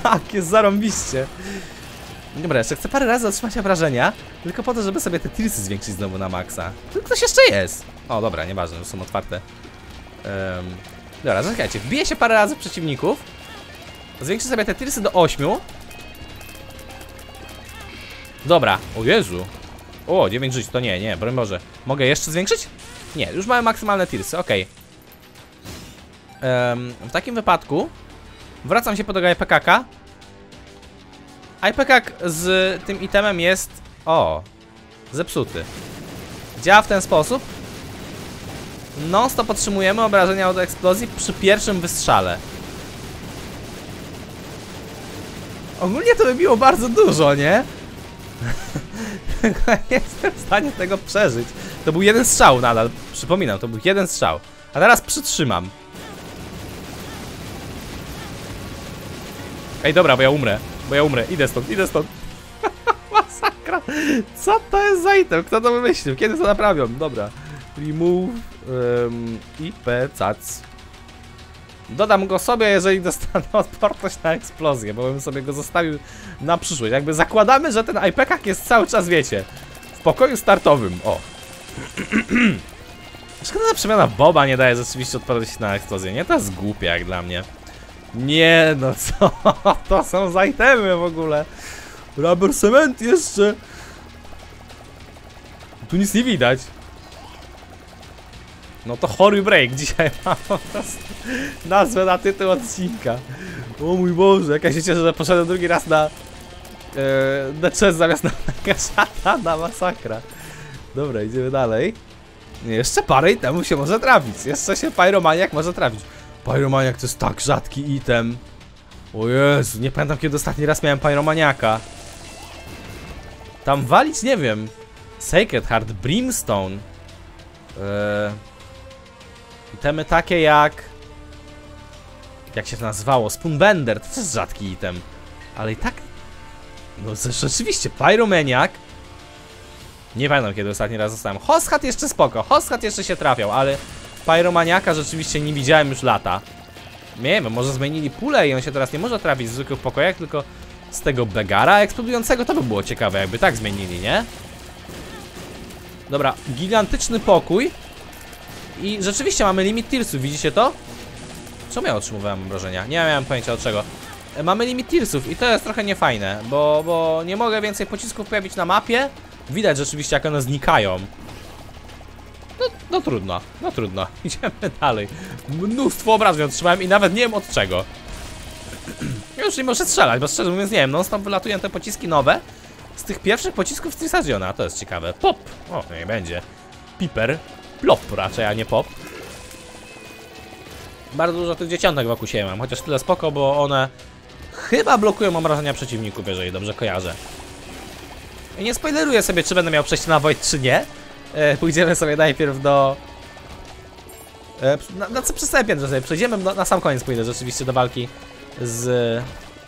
Jakie zarąbiście. Dobra, jeszcze chcę parę razy otrzymać obrażenia, tylko po to, żeby sobie te tilsy zwiększyć znowu na maksa. Tu ktoś jeszcze jest! O, dobra, nieważne, już są otwarte. Um, dobra, czekajcie, wbiję się parę razy w przeciwników. Zwiększę sobie te tilsy do ośmiu. Dobra, o Jezu. O, dziewięć żyć, to nie, nie, broń Boże. Mogę jeszcze zwiększyć? Nie, już mamy maksymalne tirsy, okej. Um, w takim wypadku wracam się pod Ipecaca. Ipecac z tym itemem jest... O, zepsuty. Działa w ten sposób. Non stop otrzymujemy obrażenia od eksplozji przy pierwszym wystrzale. Ogólnie to wybiło bardzo dużo, nie? Nie jestem w stanie tego przeżyć. To był jeden strzał nadal. Przypominam, to był jeden strzał. A teraz przytrzymam. Ej, dobra, bo ja umrę. Bo ja umrę. Idę stąd, idę stąd. Masakra. Co to jest za item? Kto to wymyślił? Kiedy to naprawią? Dobra. Remove um, Ipecac. Dodam go sobie, jeżeli dostanę odporność na eksplozję, bo bym sobie go zostawił na przyszłość. Jakby zakładamy, że ten Ipecac jest cały czas, wiecie, w pokoju startowym. O. Szkoda, że przemiana Boba nie daje rzeczywiście odporności na eksplozję, nie? To jest głupie jak dla mnie. Nie no, co? To są za itemy w ogóle. Rubber Cement jeszcze. Tu nic nie widać. No to chory break dzisiaj mam nazwę na tytuł odcinka. O mój Boże, jak ja się cieszę, że poszedłem drugi raz na D trzy zamiast na Mega Satana, masakra. Dobra, idziemy dalej. Jeszcze parę itemów się może trafić. Jeszcze się Pyromaniak może trafić. Pyromaniak to jest tak rzadki item. O Jezu, nie pamiętam kiedy ostatni raz miałem Pyromaniaka. Tam walić nie wiem. Sacred Heart, Brimstone. Yy, itemy takie jak... Jak się to nazywało? Spoonbender, to jest rzadki item. Ale i tak... No rzeczywiście, Pyromaniak. Nie pamiętam kiedy ostatni raz zostałem. Hoshat jeszcze spoko, Hoshat jeszcze się trafiał, ale Pyromaniaka rzeczywiście nie widziałem już lata. Nie wiem, może zmienili pulę i on się teraz nie może trafić z zwykłych pokojach, tylko z tego Begara eksplodującego. To by było ciekawe, jakby tak zmienili, nie? Dobra, gigantyczny pokój. I rzeczywiście mamy limit tirsów, widzicie to? Czemu ja otrzymywałem obrażenia? Nie miałem pojęcia od czego. Mamy limit tirsów i to jest trochę niefajne, bo, bo nie mogę więcej pocisków pojawić na mapie. Widać rzeczywiście jak one znikają. No, no trudno, no trudno. Idziemy dalej. Mnóstwo obrażeń otrzymałem i nawet nie wiem od czego. Już nie muszę strzelać, bo szczerze mówiąc nie wiem, no stąd wylatują te pociski nowe. Z tych pierwszych pocisków z Trisagiona, to jest ciekawe. Pop! O, nie będzie. Piper. Plop raczej, a nie pop. Bardzo dużo tych dzieciątek wokół siebie mam, chociaż tyle spoko, bo one chyba blokują obrażenia przeciwników, jeżeli dobrze kojarzę. I nie spoileruję sobie, czy będę miał przejść na Void, czy nie. E, pójdziemy sobie najpierw do... E, na, na co przystępiem, że sobie przejdziemy, do, na sam koniec pójdę rzeczywiście do walki z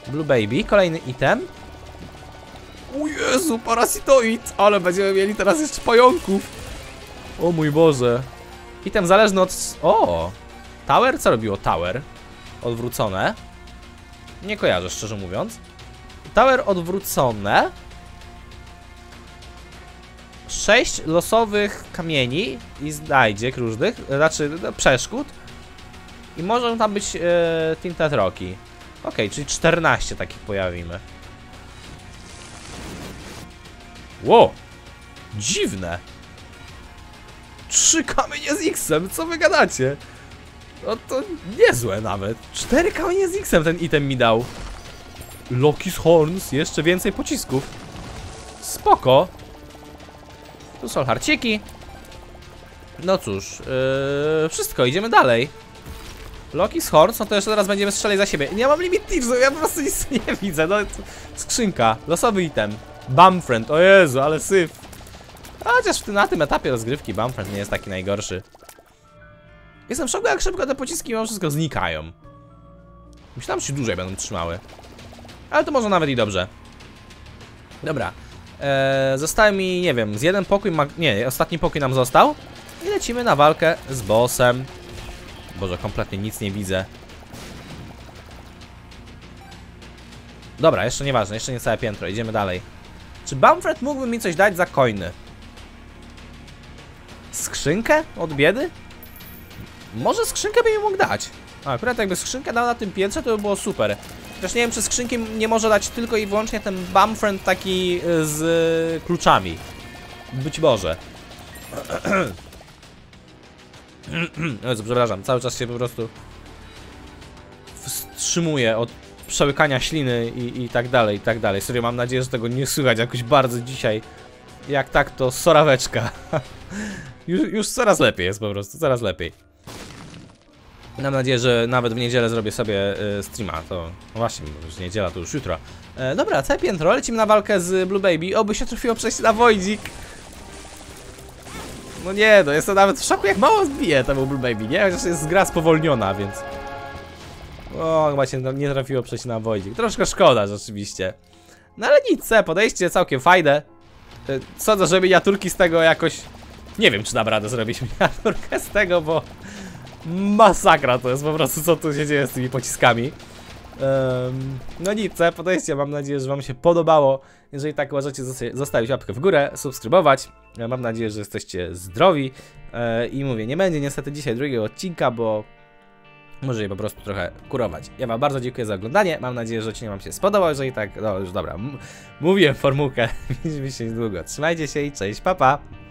Blue Baby. Kolejny item. O Jezu, parasitoid! Ale będziemy mieli teraz jeszcze pająków. O mój Boże. Item zależny od... O! Tower? Co robiło Tower? Odwrócone. Nie kojarzę, szczerze mówiąc. Tower odwrócone. Sześć losowych kamieni i znajdziek różnych, znaczy przeszkód. I może tam być yy, Tinted Rocky. Ok, czyli czternaście takich pojawimy. Wow, dziwne. Trzy kamienie z X-em, co wy gadacie? No to niezłe nawet. Cztery kamienie z X-em ten item mi dał. Loki's Horns, jeszcze więcej pocisków. Spoko. Tu są harciki. No cóż, yy, wszystko, idziemy dalej. Loki's Horns, no to jeszcze teraz będziemy strzelać za siebie. Ja mam limit tipsów, ja po prostu nic nie widzę. No, skrzynka, losowy item. Bumfriend, o Jezu, ale syf. A, chociaż w tym, na tym etapie rozgrywki Bumfriend nie jest taki najgorszy. Jestem w szoku, jak szybko te pociski mimo wszystko znikają. Myślałem, że się dłużej będą trzymały. Ale to może nawet i dobrze. Dobra. Eee, został mi, nie wiem, z jeden pokój, nie, ostatni pokój nam został. I lecimy na walkę z bossem. Boże, kompletnie nic nie widzę. Dobra, jeszcze nieważne, jeszcze nie całe piętro, idziemy dalej. Czy Bumfriend mógłby mi coś dać za coiny? Skrzynkę od biedy? Może skrzynkę by mi mógł dać. A, akurat jakby skrzynkę dał na tym piętrze, to by było super. Chociaż nie wiem, czy skrzynki nie może dać tylko i wyłącznie ten Bumfriend taki z y, kluczami. Być może. Jezu, przepraszam, cały czas się po prostu wstrzymuję od przełykania śliny i, i tak dalej, i tak dalej. Serio, mam nadzieję, że tego nie słychać jakoś bardzo dzisiaj. Jak tak, to soraweczka. już, już coraz lepiej jest po prostu, coraz lepiej. Mam nadzieję, że nawet w niedzielę zrobię sobie y, streama. To właśnie, bo już niedziela, to już jutro. E, dobra, całe piętro, lecimy na walkę z Blue Baby. Oby się trafiło przejść na Wojdzik. No nie, no jestem nawet w szoku, jak mało zbije temu Blue Baby, nie? Chociaż jest gra spowolniona, więc... O, chyba się nie trafiło przejść na Wojdzik. Troszkę szkoda rzeczywiście. No ale nic, se, podejście całkiem fajne. E, sądzę, że miniaturki z tego jakoś... Nie wiem, czy dam radę zrobić miniaturkę z tego, bo... Masakra to jest po prostu, co tu się dzieje z tymi pociskami. um, No nic, podejście, mam nadzieję, że wam się podobało. Jeżeli tak uważacie, zostawić łapkę w górę, subskrybować. Mam nadzieję, że jesteście zdrowi. e, I mówię, nie będzie niestety dzisiaj drugiego odcinka, bo może je po prostu trochę kurować. Ja wam bardzo dziękuję za oglądanie, mam nadzieję, że odcinek wam się spodobał. Jeżeli tak, no już dobra, mówiłem formułkę. Widzimy się niedługo, trzymajcie się i cześć, pa pa.